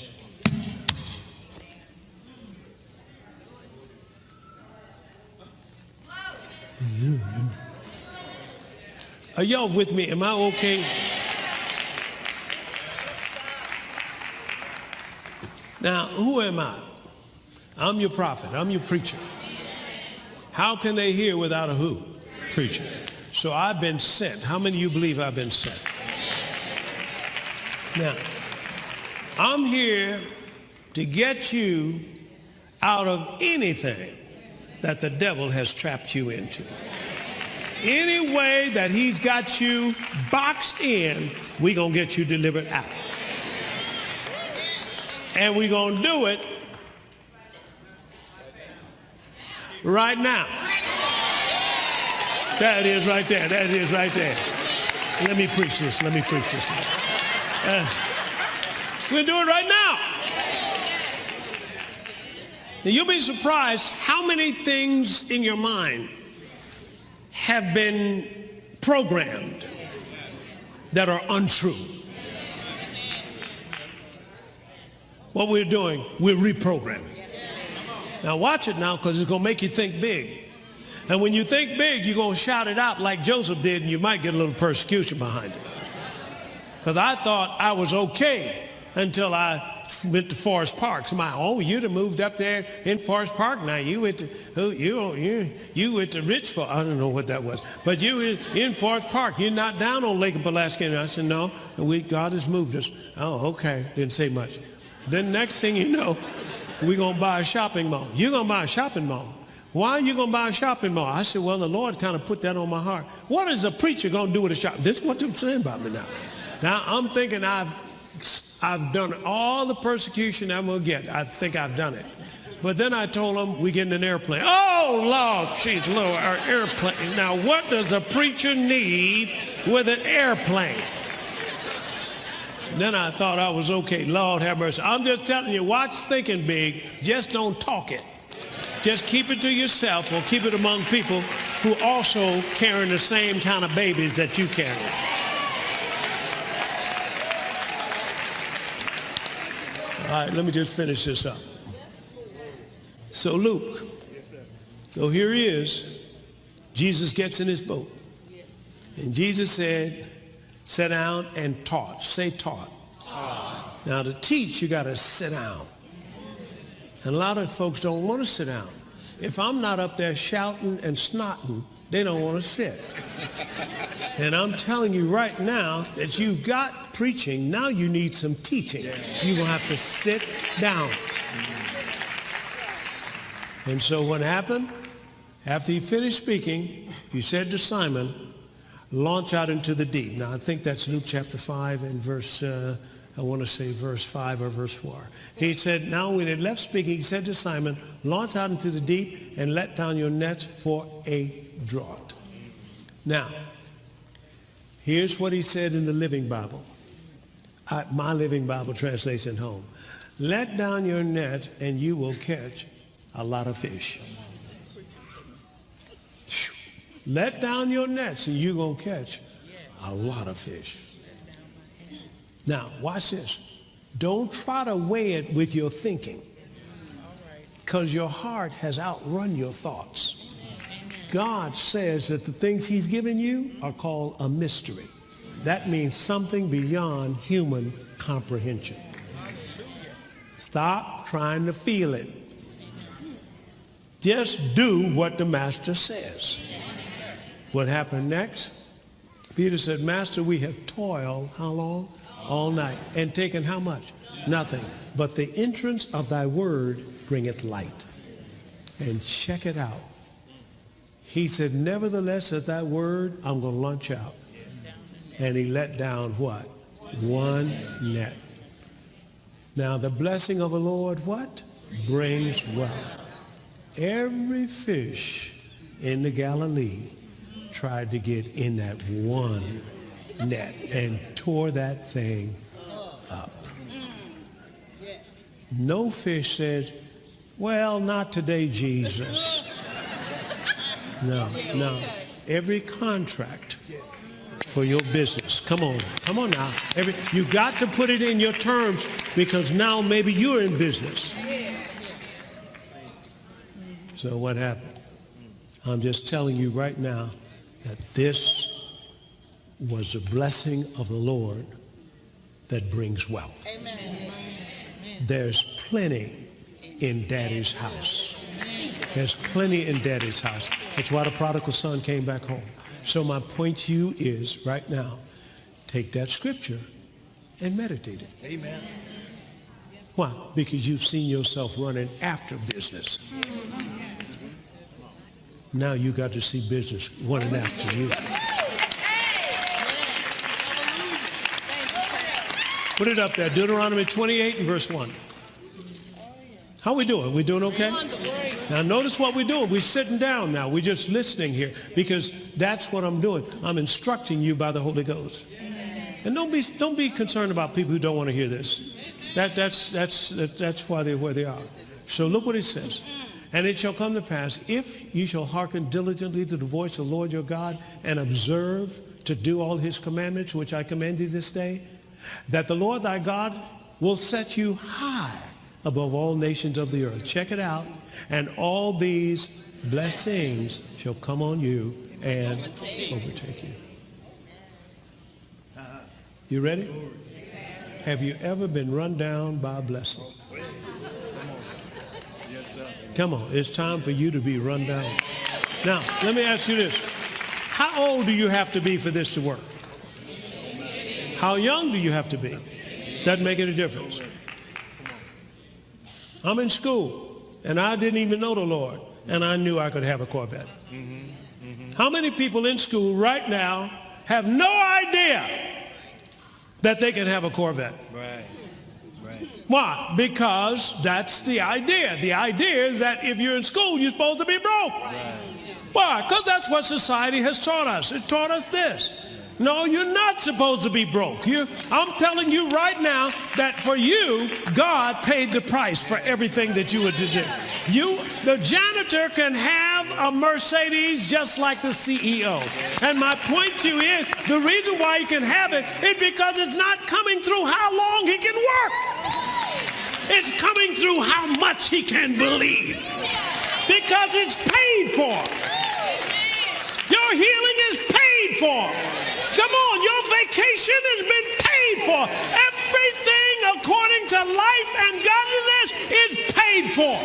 Are y'all with me? Am I okay? Now, who am I? I'm your prophet. I'm your preacher. How can they hear without a who? Preacher. So I've been sent. How many of you believe I've been sent? Now, I'm here to get you out of anything that the devil has trapped you into. Any way that he's got you boxed in, we're going to get you delivered out. And we're going to do it right now. That is right there. That is right there. Let me preach this. Let me preach this. Uh, we're going to do it right now. Now, you'll be surprised how many things in your mind have been programmed that are untrue. What we're doing, we're reprogramming. Now watch it now, because it's going to make you think big. And when you think big, you're going to shout it out like Joseph did, and you might get a little persecution behind it. Because I thought I was okay until I went to Forest Park. Somebody, oh, you'd have moved up there in Forest Park now. You went to, oh, you, you, you went to Rich, for, I don't know what that was. But you were in Forest Park. You're not down on Lake of Pulaski. And I said, no, we, God has moved us. Oh, okay. Didn't say much. Then next thing you know, we're going to buy a shopping mall. You're going to buy a shopping mall. Why are you going to buy a shopping mall? I said, well, the Lord kind of put that on my heart. What is a preacher going to do with a shop? This is what you're saying about me now. Now, I'm thinking I've, I've done all the persecution I'm going to get. I think I've done it. But then I told them, we're getting an airplane. Oh, Lord, she's little, our airplane. Now, what does a preacher need with an airplane? Then I thought I was okay. Lord have mercy. I'm just telling you, watch thinking big. Just don't talk it. Just keep it to yourself, or keep it among people who also carrying the same kind of babies that you carry. All right, let me just finish this up. So Luke, so here he is. Jesus gets in his boat. And Jesus said, sit down and taught. Say taught. taught. Now to teach, you got to sit down. And a lot of folks don't want to sit down. If I'm not up there shouting and snotting, they don't want to sit. And I'm telling you right now that you've got preaching. Now you need some teaching. You will have to sit down. And so what happened? After he finished speaking, he said to Simon, launch out into the deep. Now, I think that's Luke chapter five and verse, uh, I want to say verse five or verse four. He said, now when he left speaking, he said to Simon, launch out into the deep and let down your nets for a draught. Now, here's what he said in the Living Bible. I, my Living Bible translation home. Let down your net and you will catch a lot of fish. Let down your nets and you're going to catch a lot of fish. Now, watch this. Don't try to weigh it with your thinking, because your heart has outrun your thoughts. God says that the things he's given you are called a mystery. That means something beyond human comprehension. Stop trying to feel it. Just do what the master says. What happened next? Peter said, Master, we have toiled, how long? All night. And taken how much? Nothing. But the entrance of thy word bringeth light. And check it out. He said, nevertheless, at thy word, I'm going to launch out. And he let down what? One net. Now, the blessing of the Lord, what? Brings wealth. Every fish in the Galilee tried to get in that one net and tore that thing up. No fish said, well, not today, Jesus. No, no. Every contract for your business. Come on, come on now. Every, you got to put it in your terms, because now maybe you're in business. So what happened? I'm just telling you right now, that this was the blessing of the Lord that brings wealth. Amen. There's plenty in Daddy's house. There's plenty in Daddy's house. That's why the prodigal son came back home. So my point to you is, right now, take that scripture and meditate it. Amen. Why? Because you've seen yourself running after business. Now you got to see business running after you. Put it up there, Deuteronomy twenty-eight and verse one. How we doing? We doing okay? Now notice what we're doing. We're sitting down now. We're just listening here, because that's what I'm doing. I'm instructing you by the Holy Ghost. And don't be, don't be concerned about people who don't want to hear this. That, that's, that's, that's why they're where they are. So look what it says. And it shall come to pass, if ye shall hearken diligently to the voice of the Lord your God, and observe to do all his commandments, which I command thee this day, that the Lord thy God will set you high above all nations of the earth. Check it out. And all these blessings shall come on you and overtake you. You ready? Have you ever been run down by a blessing? Come on, it's time for you to be run down. Now, let me ask you this. How old do you have to be for this to work? How young do you have to be? Doesn't make any difference. I'm in school, and I didn't even know the Lord, and I knew I could have a Corvette. How many people in school right now have no idea that they can have a Corvette? Right. Why? Because that's the idea. The idea is that if you're in school, you're supposed to be broke. Right. Why? Because that's what society has taught us. It taught us this. No, you're not supposed to be broke. You, I'm telling you right now that for you, God paid the price for everything that you would do. You, the janitor can have a Mercedes just like the C E O. And my point to you is, the reason why you can have it is because it's not coming through how long he can work. It's coming through how much he can believe, because it's paid for. Your healing is paid for. Come on, your vacation has been paid for. Everything according to life and godliness is paid for.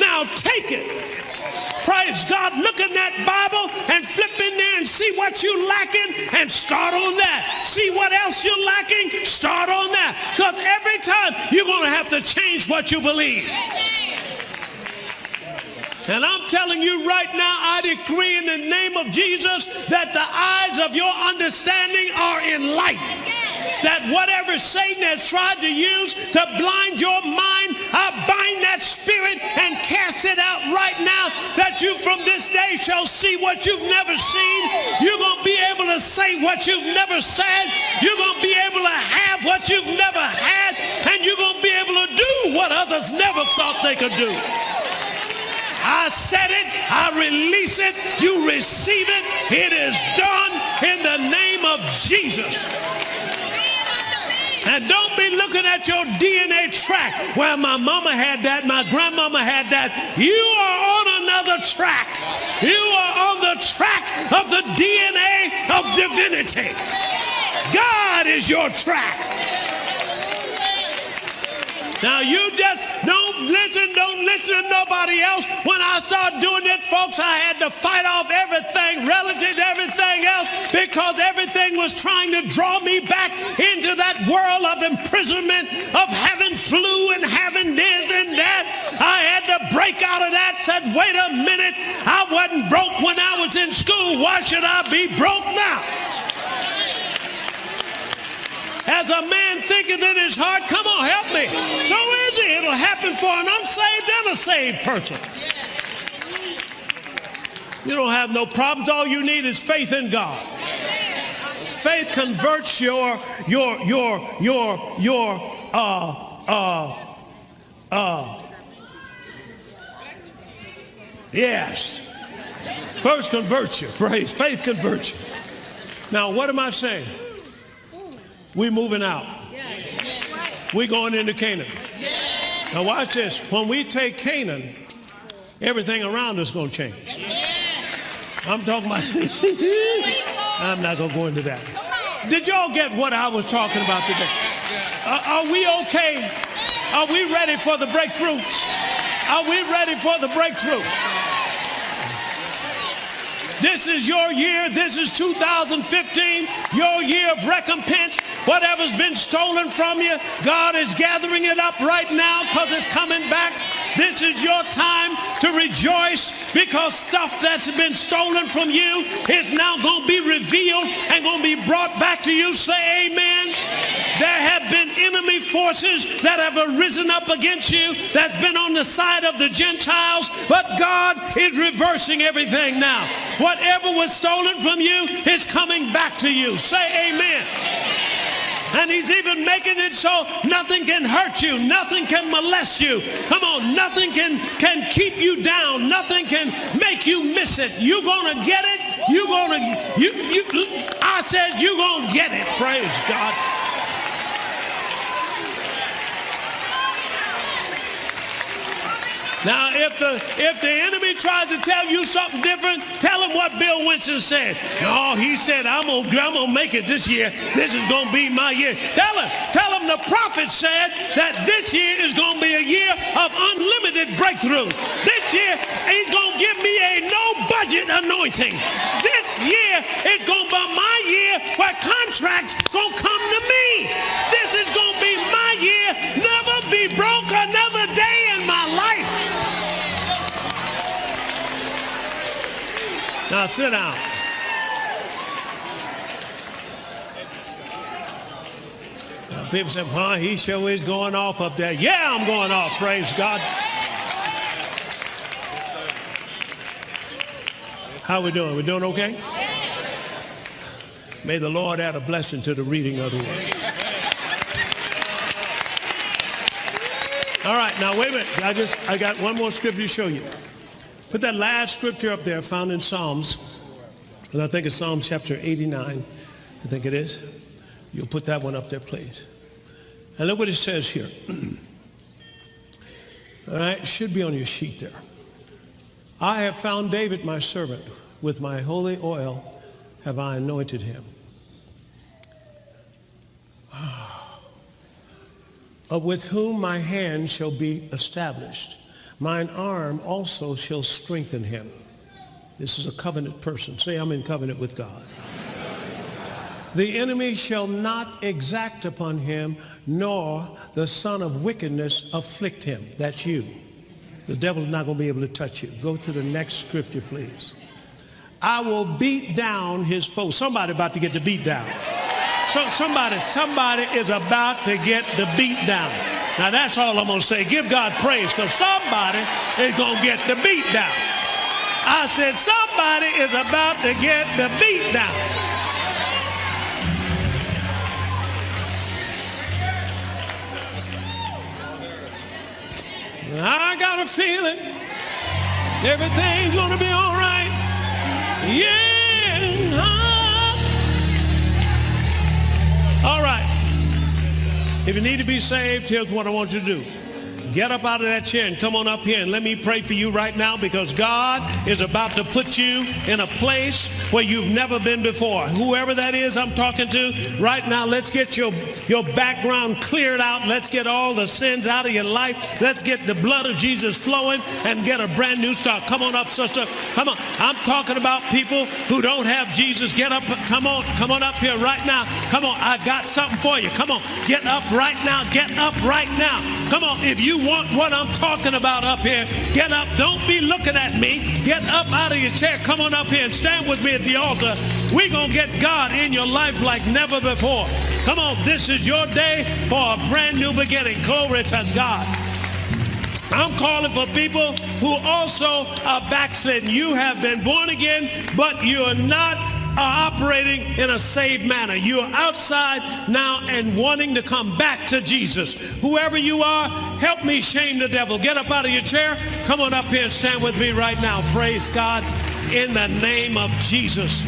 Now take it. Praise God. Look in that Bible and flip in there and see what you're lacking and start on that. See what else you're lacking, start on that. Because every time you're going to have to change what you believe. And I'm telling you right now, I decree in the name of Jesus that the eyes of your understanding are enlightened. That whatever Satan has tried to use to blind your mind, I bind that spirit and cast it out right now, that you from this day shall see what you've never seen. You're going to be able to say what you've never said. You're going to be able to have what you've never had. And you're going to be able to do what others never thought they could do. I said it, I release it, you receive it. It is done in the name of Jesus. And don't be looking at your D N A track. Well, my mama had that, my grandmama had that. You are on another track. You are on the track of the D N A of divinity. God is your track. Now you just don't listen, don't listen to nobody else. When I started doing it, folks, I had to fight off everything relative to everything else, because everything was trying to draw me back into that world of imprisonment, of having flu and having this and that. I had to break out of that, said, wait a minute, I wasn't broke when I was in school. Why should I be broke now? As a man thinketh in his heart, come on, help me. No, is it? It'll happen for an unsaved and a saved person. You don't have no problems. All you need is faith in God. Faith converts your your your your your uh uh uh. Yes. First converts you. Praise. Faith converts you. Now, what am I saying? We're moving out. We're going into Canaan. Now watch this. When we take Canaan, everything around us is going to change. I'm talking about... I'm not going to go into that. Did y'all get what I was talking about today? Are, are we okay? Are we ready for the breakthrough? Are we ready for the breakthrough? This is your year. This is two thousand fifteen, your year of recompense. Whatever's been stolen from you, God is gathering it up right now, because it's coming back. This is your time to rejoice, because stuff that's been stolen from you is now going to be revealed and going to be brought back to you. Say amen. There have been enemy forces that have arisen up against you that's been on the side of the Gentiles, but God is reversing everything now. Whatever was stolen from you is coming back to you. Say amen. and he's even making it so nothing can hurt you, nothing can molest you. Come on, nothing can, can keep you down, nothing can make you miss it. You're going to get it. You're going to, you, you, I said you're going to get it. Praise God. Now, if the, if the enemy tries to tell you something different, tell him what Bill Winston said. No, he said, I'm going to make it this year. This is going to be my year. Tell him, tell him the prophet said that this year is going to be a year of unlimited breakthrough. This year, he's going to give me a no-budget anointing. This year is going to be my year where contracts going to come to me. This is going to be my year. Never be broke another day in my life. Now sit down. Now people say, huh, he sure is going off up there. Yeah, I'm going off, praise God. How we doing? We doing okay? May the Lord add a blessing to the reading of the word. All right, now wait a minute. I just, I got one more scripture to show you. Put that last scripture up there found in Psalms, and I think it's Psalm chapter eighty-nine, I think it is. You'll put that one up there, please. And look what it says here. All right, it should be on your sheet there. I have found David, my servant. With my holy oil have I anointed him. With whom my hand shall be established. Mine arm also shall strengthen him. This is a covenant person. Say, I'm in covenant with God. The enemy shall not exact upon him, nor the son of wickedness afflict him. That's you. The devil's not going to be able to touch you. Go to the next scripture, please. I will beat down his foe. Somebody about to get the beat down. So somebody, somebody is about to get the beat down. Now that's all I'm going to say. Give God praise, because somebody is going to get the beat down. I said somebody is about to get the beat down. I got a feeling everything's going to be all right. Yeah. Huh? All right. If you need to be saved, here's what I want you to do. Get up out of that chair and come on up here and let me pray for you right now, because God is about to put you in a place where you've never been before. Whoever that is I'm talking to right now, let's get your, your background cleared out. Let's get all the sins out of your life. Let's get the blood of Jesus flowing and get a brand new start. Come on up, sister. Come on. I'm talking about people who don't have Jesus. Get up. Come on. Come on up here right now. Come on. I got something for you. Come on. Get up right now. Get up right now. Come on. If you want what I'm talking about up here, get up. Don't be looking at me. Get up out of your chair. Come on up here and stand with me at the altar. We're going to get God in your life like never before. Come on, this is your day for a brand new beginning. Glory to God. I'm calling for people who also are backslidden. You have been born again, but you're not are operating in a saved manner. You are outside now and wanting to come back to Jesus. Whoever you are, help me shame the devil. Get up out of your chair. Come on up here and stand with me right now. Praise God in the name of Jesus.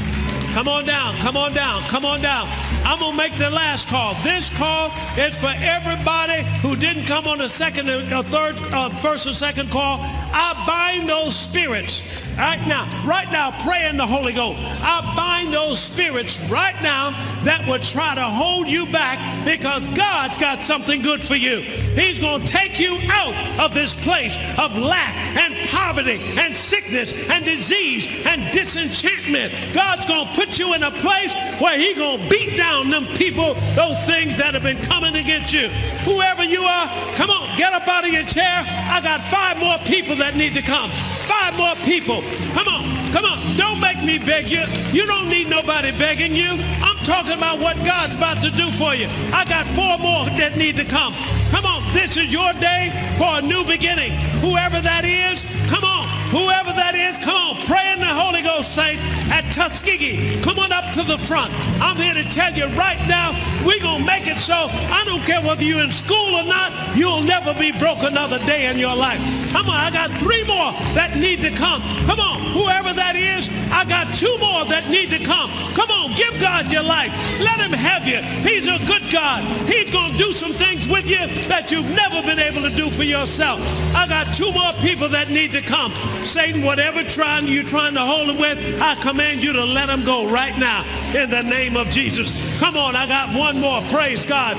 Come on down. Come on down. Come on down. I'm going to make the last call. This call is for everybody who didn't come on the second or third, uh, first or second call. I bind those spirits right now. Right now, pray in the Holy Ghost. I bind those spirits right now that would try to hold you back, because God's got something good for you. He's going to take you out of this place of lack and poverty and sickness and disease and disenchantment. God's going to put you in a place where He's going to beat down them people, those things that have been coming against you. Whoever you are, come on, get up out of your chair. I got five more people that need to come. Five more people. Come on, come on. Don't make me beg you. You don't need nobody begging you. I'm talking about what God's about to do for you. I got four more that need to come. Come on, this is your day for a new beginning. Whoever that is, come on. Whoever that is, come on, pray in the Holy Ghost, saints, at Tuskegee. Come on up to the front. I'm here to tell you right now, we're going to make it so, I don't care whether you're in school or not, you'll never be broke another day in your life. Come on, I got three more that need to come. Come on, whoever that is, I got two more that need to come. Come on, give God your life. Let him have you. He's a good God. He's going to do some things with you that you've never been able to do for yourself. I got two more people that need to come. Satan, whatever trying you're trying to hold him with, I command you to let him go right now in the name of Jesus. Come on, I got one more. Praise God.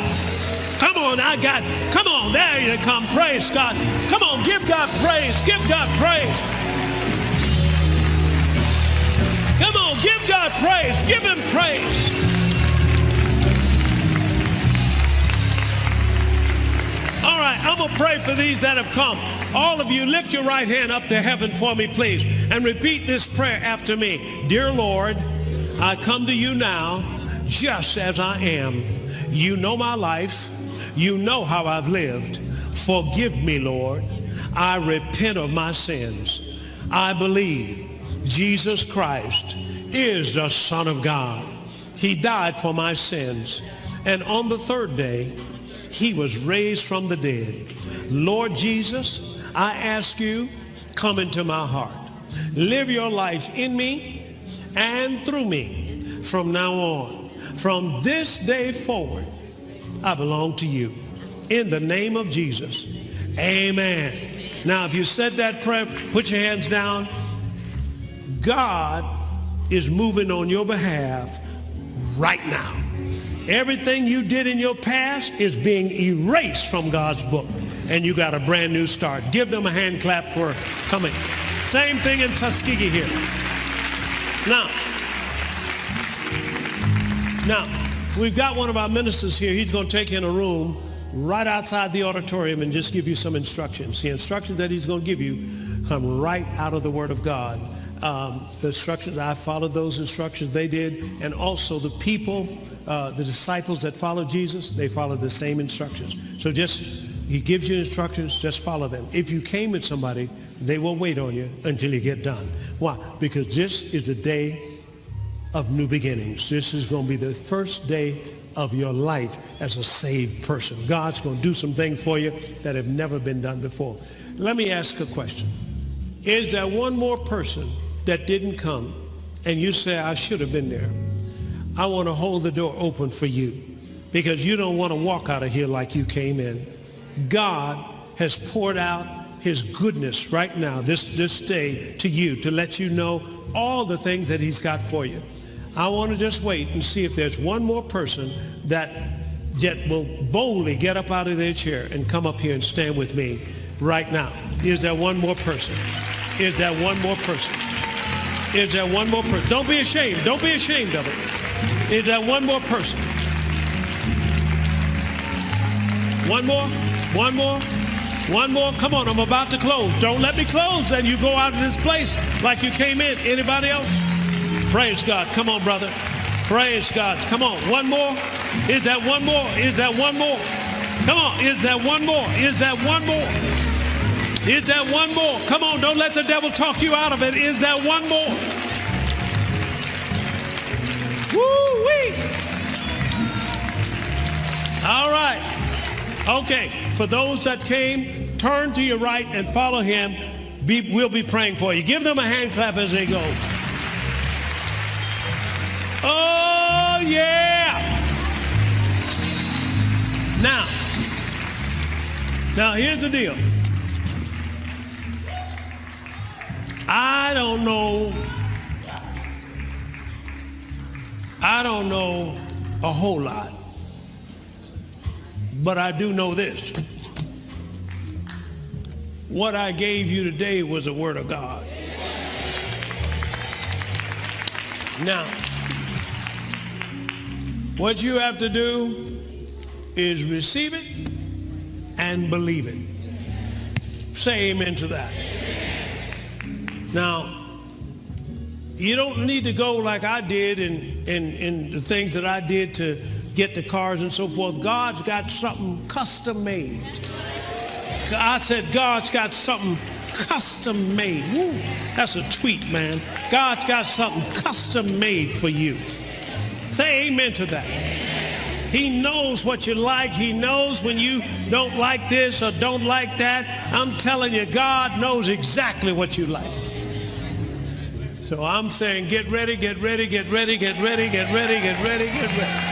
Come on, I got, come on, there you come. Praise God. Come on, give God praise. Give God praise. Come on, give God praise. Give him praise. All right, I'm going to pray for these that have come. All of you, lift your right hand up to heaven for me, please, and repeat this prayer after me. Dear Lord, I come to you now just as I am. You know my life. You know how I've lived. Forgive me, Lord. I repent of my sins. I believe Jesus Christ is the Son of God. He died for my sins. And on the third day, he was raised from the dead. Lord Jesus, I ask you, come into my heart. Live your life in me and through me from now on. From this day forward, I belong to you. In the name of Jesus, amen. Now, if you said that prayer, put your hands down. God is moving on your behalf right now. Everything you did in your past is being erased from God's book, and you got a brand new start. Give them a hand clap for coming. Same thing in Tuskegee here. Now, Now, we've got one of our ministers here. He's going to take you in a room right outside the auditorium and just give you some instructions. The instructions that he's going to give you come right out of the Word of God. Um, the instructions, I followed those instructions they did, and also the people, uh, the disciples that followed Jesus, they followed the same instructions. So just, he gives you instructions, just follow them. If you came with somebody, they will wait on you until you get done. Why? Because this is the day of new beginnings. This is going to be the first day of your life as a saved person. God's going to do some things for you that have never been done before. Let me ask a question. Is there one more person that didn't come and you say, I should have been there? I want to hold the door open for you, because you don't want to walk out of here like you came in. God has poured out his goodness right now, this, this day, to you, to let you know all the things that he's got for you. I want to just wait and see if there's one more person that yet will boldly get up out of their chair and come up here and stand with me right now. Is there one more person? Is there one more person? Is there one more person? Don't be ashamed. Don't be ashamed of it. Is there one more person? One more? One more? One more. Come on, I'm about to close. Don't let me close and you go out of this place like you came in. Anybody else? Praise God. Come on, brother. Praise God. Come on. One more. Is that one more? Is that one more? Come on. Is that one more? Is that one more? Is that one more? Come on. Don't let the devil talk you out of it. Is that one more? Woo-wee. All right. Okay, for those that came, turn to your right and follow him. Be, we'll be praying for you. Give them a hand clap as they go. Oh, yeah. Now, now here's the deal. I don't know. I don't know a whole lot. But I do know this. What I gave you today was the Word of God. Now, what you have to do is receive it and believe it. Say amen to that. Now, you don't need to go like I did in, in, in the things that I did to get the cars and so forth. God's got something custom made. I said God's got something custom made. Woo, that's a tweet, man. God's got something custom made for you. Say amen to that. He knows what you like. He knows when you don't like this or don't like that. I'm telling you, God knows exactly what you like. So I'm saying, get ready, get ready, get ready, get ready, get ready, get ready, get ready.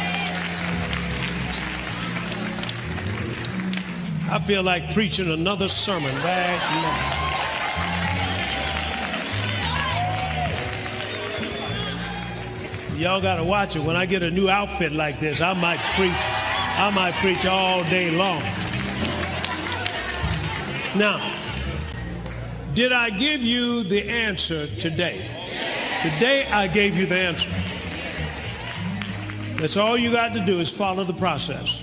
I feel like preaching another sermon right now. Y'all gotta watch it. When I get a new outfit like this, I might preach. I might preach all day long. Now, did I give you the answer today? Today I gave you the answer. That's all you got to do is follow the process.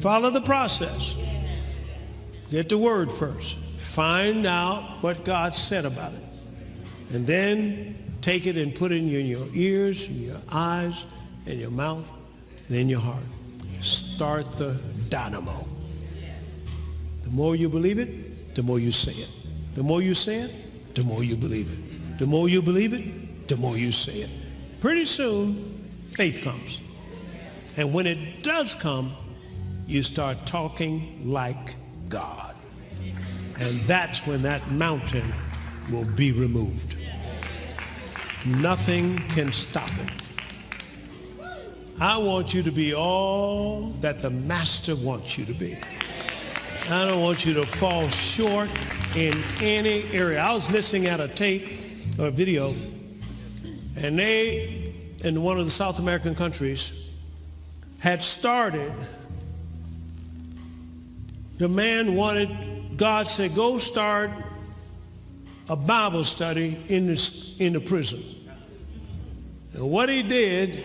Follow the process. Get the word first. Find out what God said about it. And then take it and put it in your ears, in your eyes, in your mouth, and in your heart. Start the dynamo. The more you believe it, the more you say it. The more you say it, the more you believe it. The more you believe it, the more you say it. Pretty soon, faith comes. And when it does come, you start talking like God. And that's when that mountain will be removed. Nothing can stop it. I want you to be all that the Master wants you to be. I don't want you to fall short in any area. I was listening at a tape or a video, and they, in one of the South American countries, had started. The man wanted, God said, go start a Bible study in the, in the prison. And what he did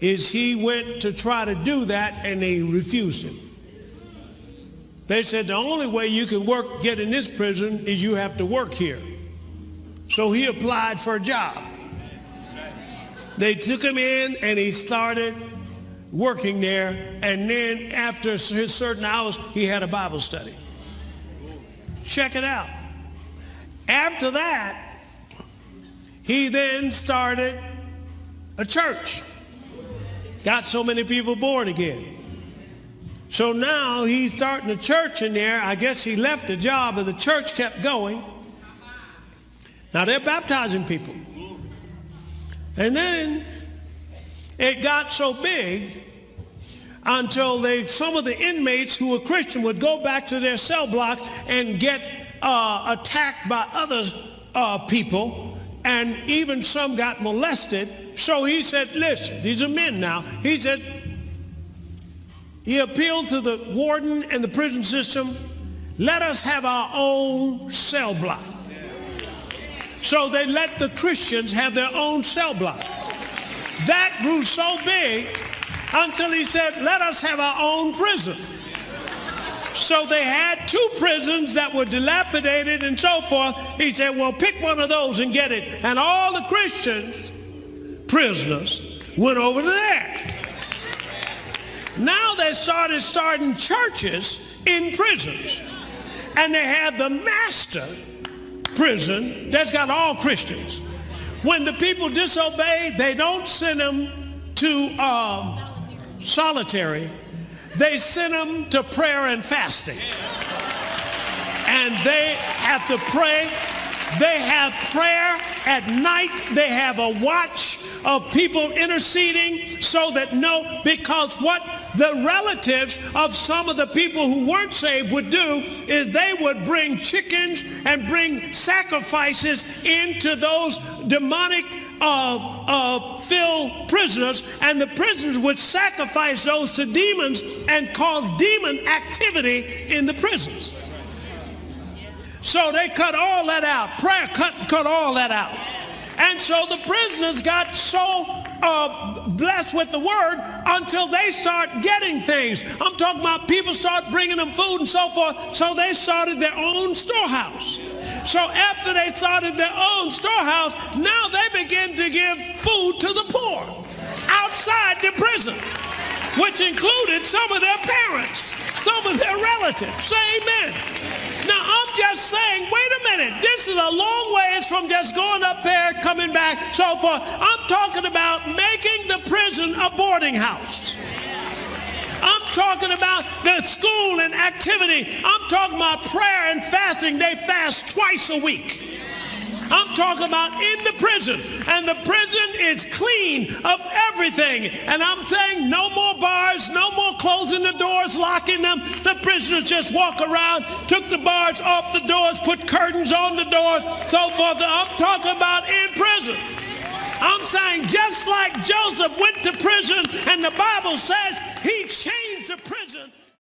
is he went to try to do that, and they refused him. They said, the only way you can work, get in this prison is you have to work here. So he applied for a job. They took him in, and he started working there, and then after his certain hours, he had a Bible study. Check it out. After that, he then started a church. Got so many people born again. So now he's starting a church in there. I guess he left the job, and the church kept going. Now they're baptizing people. And then it got so big until they, some of the inmates who were Christian would go back to their cell block and get uh, attacked by other uh, people, and even some got molested. So he said, listen, these are men now. He said, he appealed to the warden and the prison system, let us have our own cell block. So they let the Christians have their own cell block. That grew so big until he said, let us have our own prison. So they had two prisons that were dilapidated and so forth. He said, well, pick one of those and get it. And all the Christians, prisoners, went over to there. Now they started starting churches in prisons. And they have the master prison that's got all Christians. When the people disobey, they don't send them to um, solitary. They send them to prayer and fasting. And they have to pray. They have prayer at night. They have a watch of people interceding so that no, because what the relatives of some of the people who weren't saved would do is they would bring chickens and bring sacrifices into those demonic uh, uh, filled prisoners, and the prisoners would sacrifice those to demons and cause demon activity in the prisons. So they cut all that out. Prayer cut, cut all that out. And so the prisoners got so uh, blessed with the word until they start getting things. I'm talking about people start bringing them food and so forth. So they started their own storehouse. So after they started their own storehouse, now they begin to give food to the poor outside the prison, which included some of their parents, some of their relatives. Say amen. Now I'm just is saying, wait a minute, this is a long ways from just going up there, coming back, so forth. I'm talking about making the prison a boarding house. I'm talking about the school and activity. I'm talking about prayer and fasting. They fast twice a week. I'm talking about in the prison, and the prison is clean of everything. And I'm saying no more bars, no more closing the doors, locking them. The prisoners just walk around, took the bars off the doors, put curtains on the doors, so forth. I'm talking about in prison. I'm saying just like Joseph went to prison, and the Bible says he changed the prison.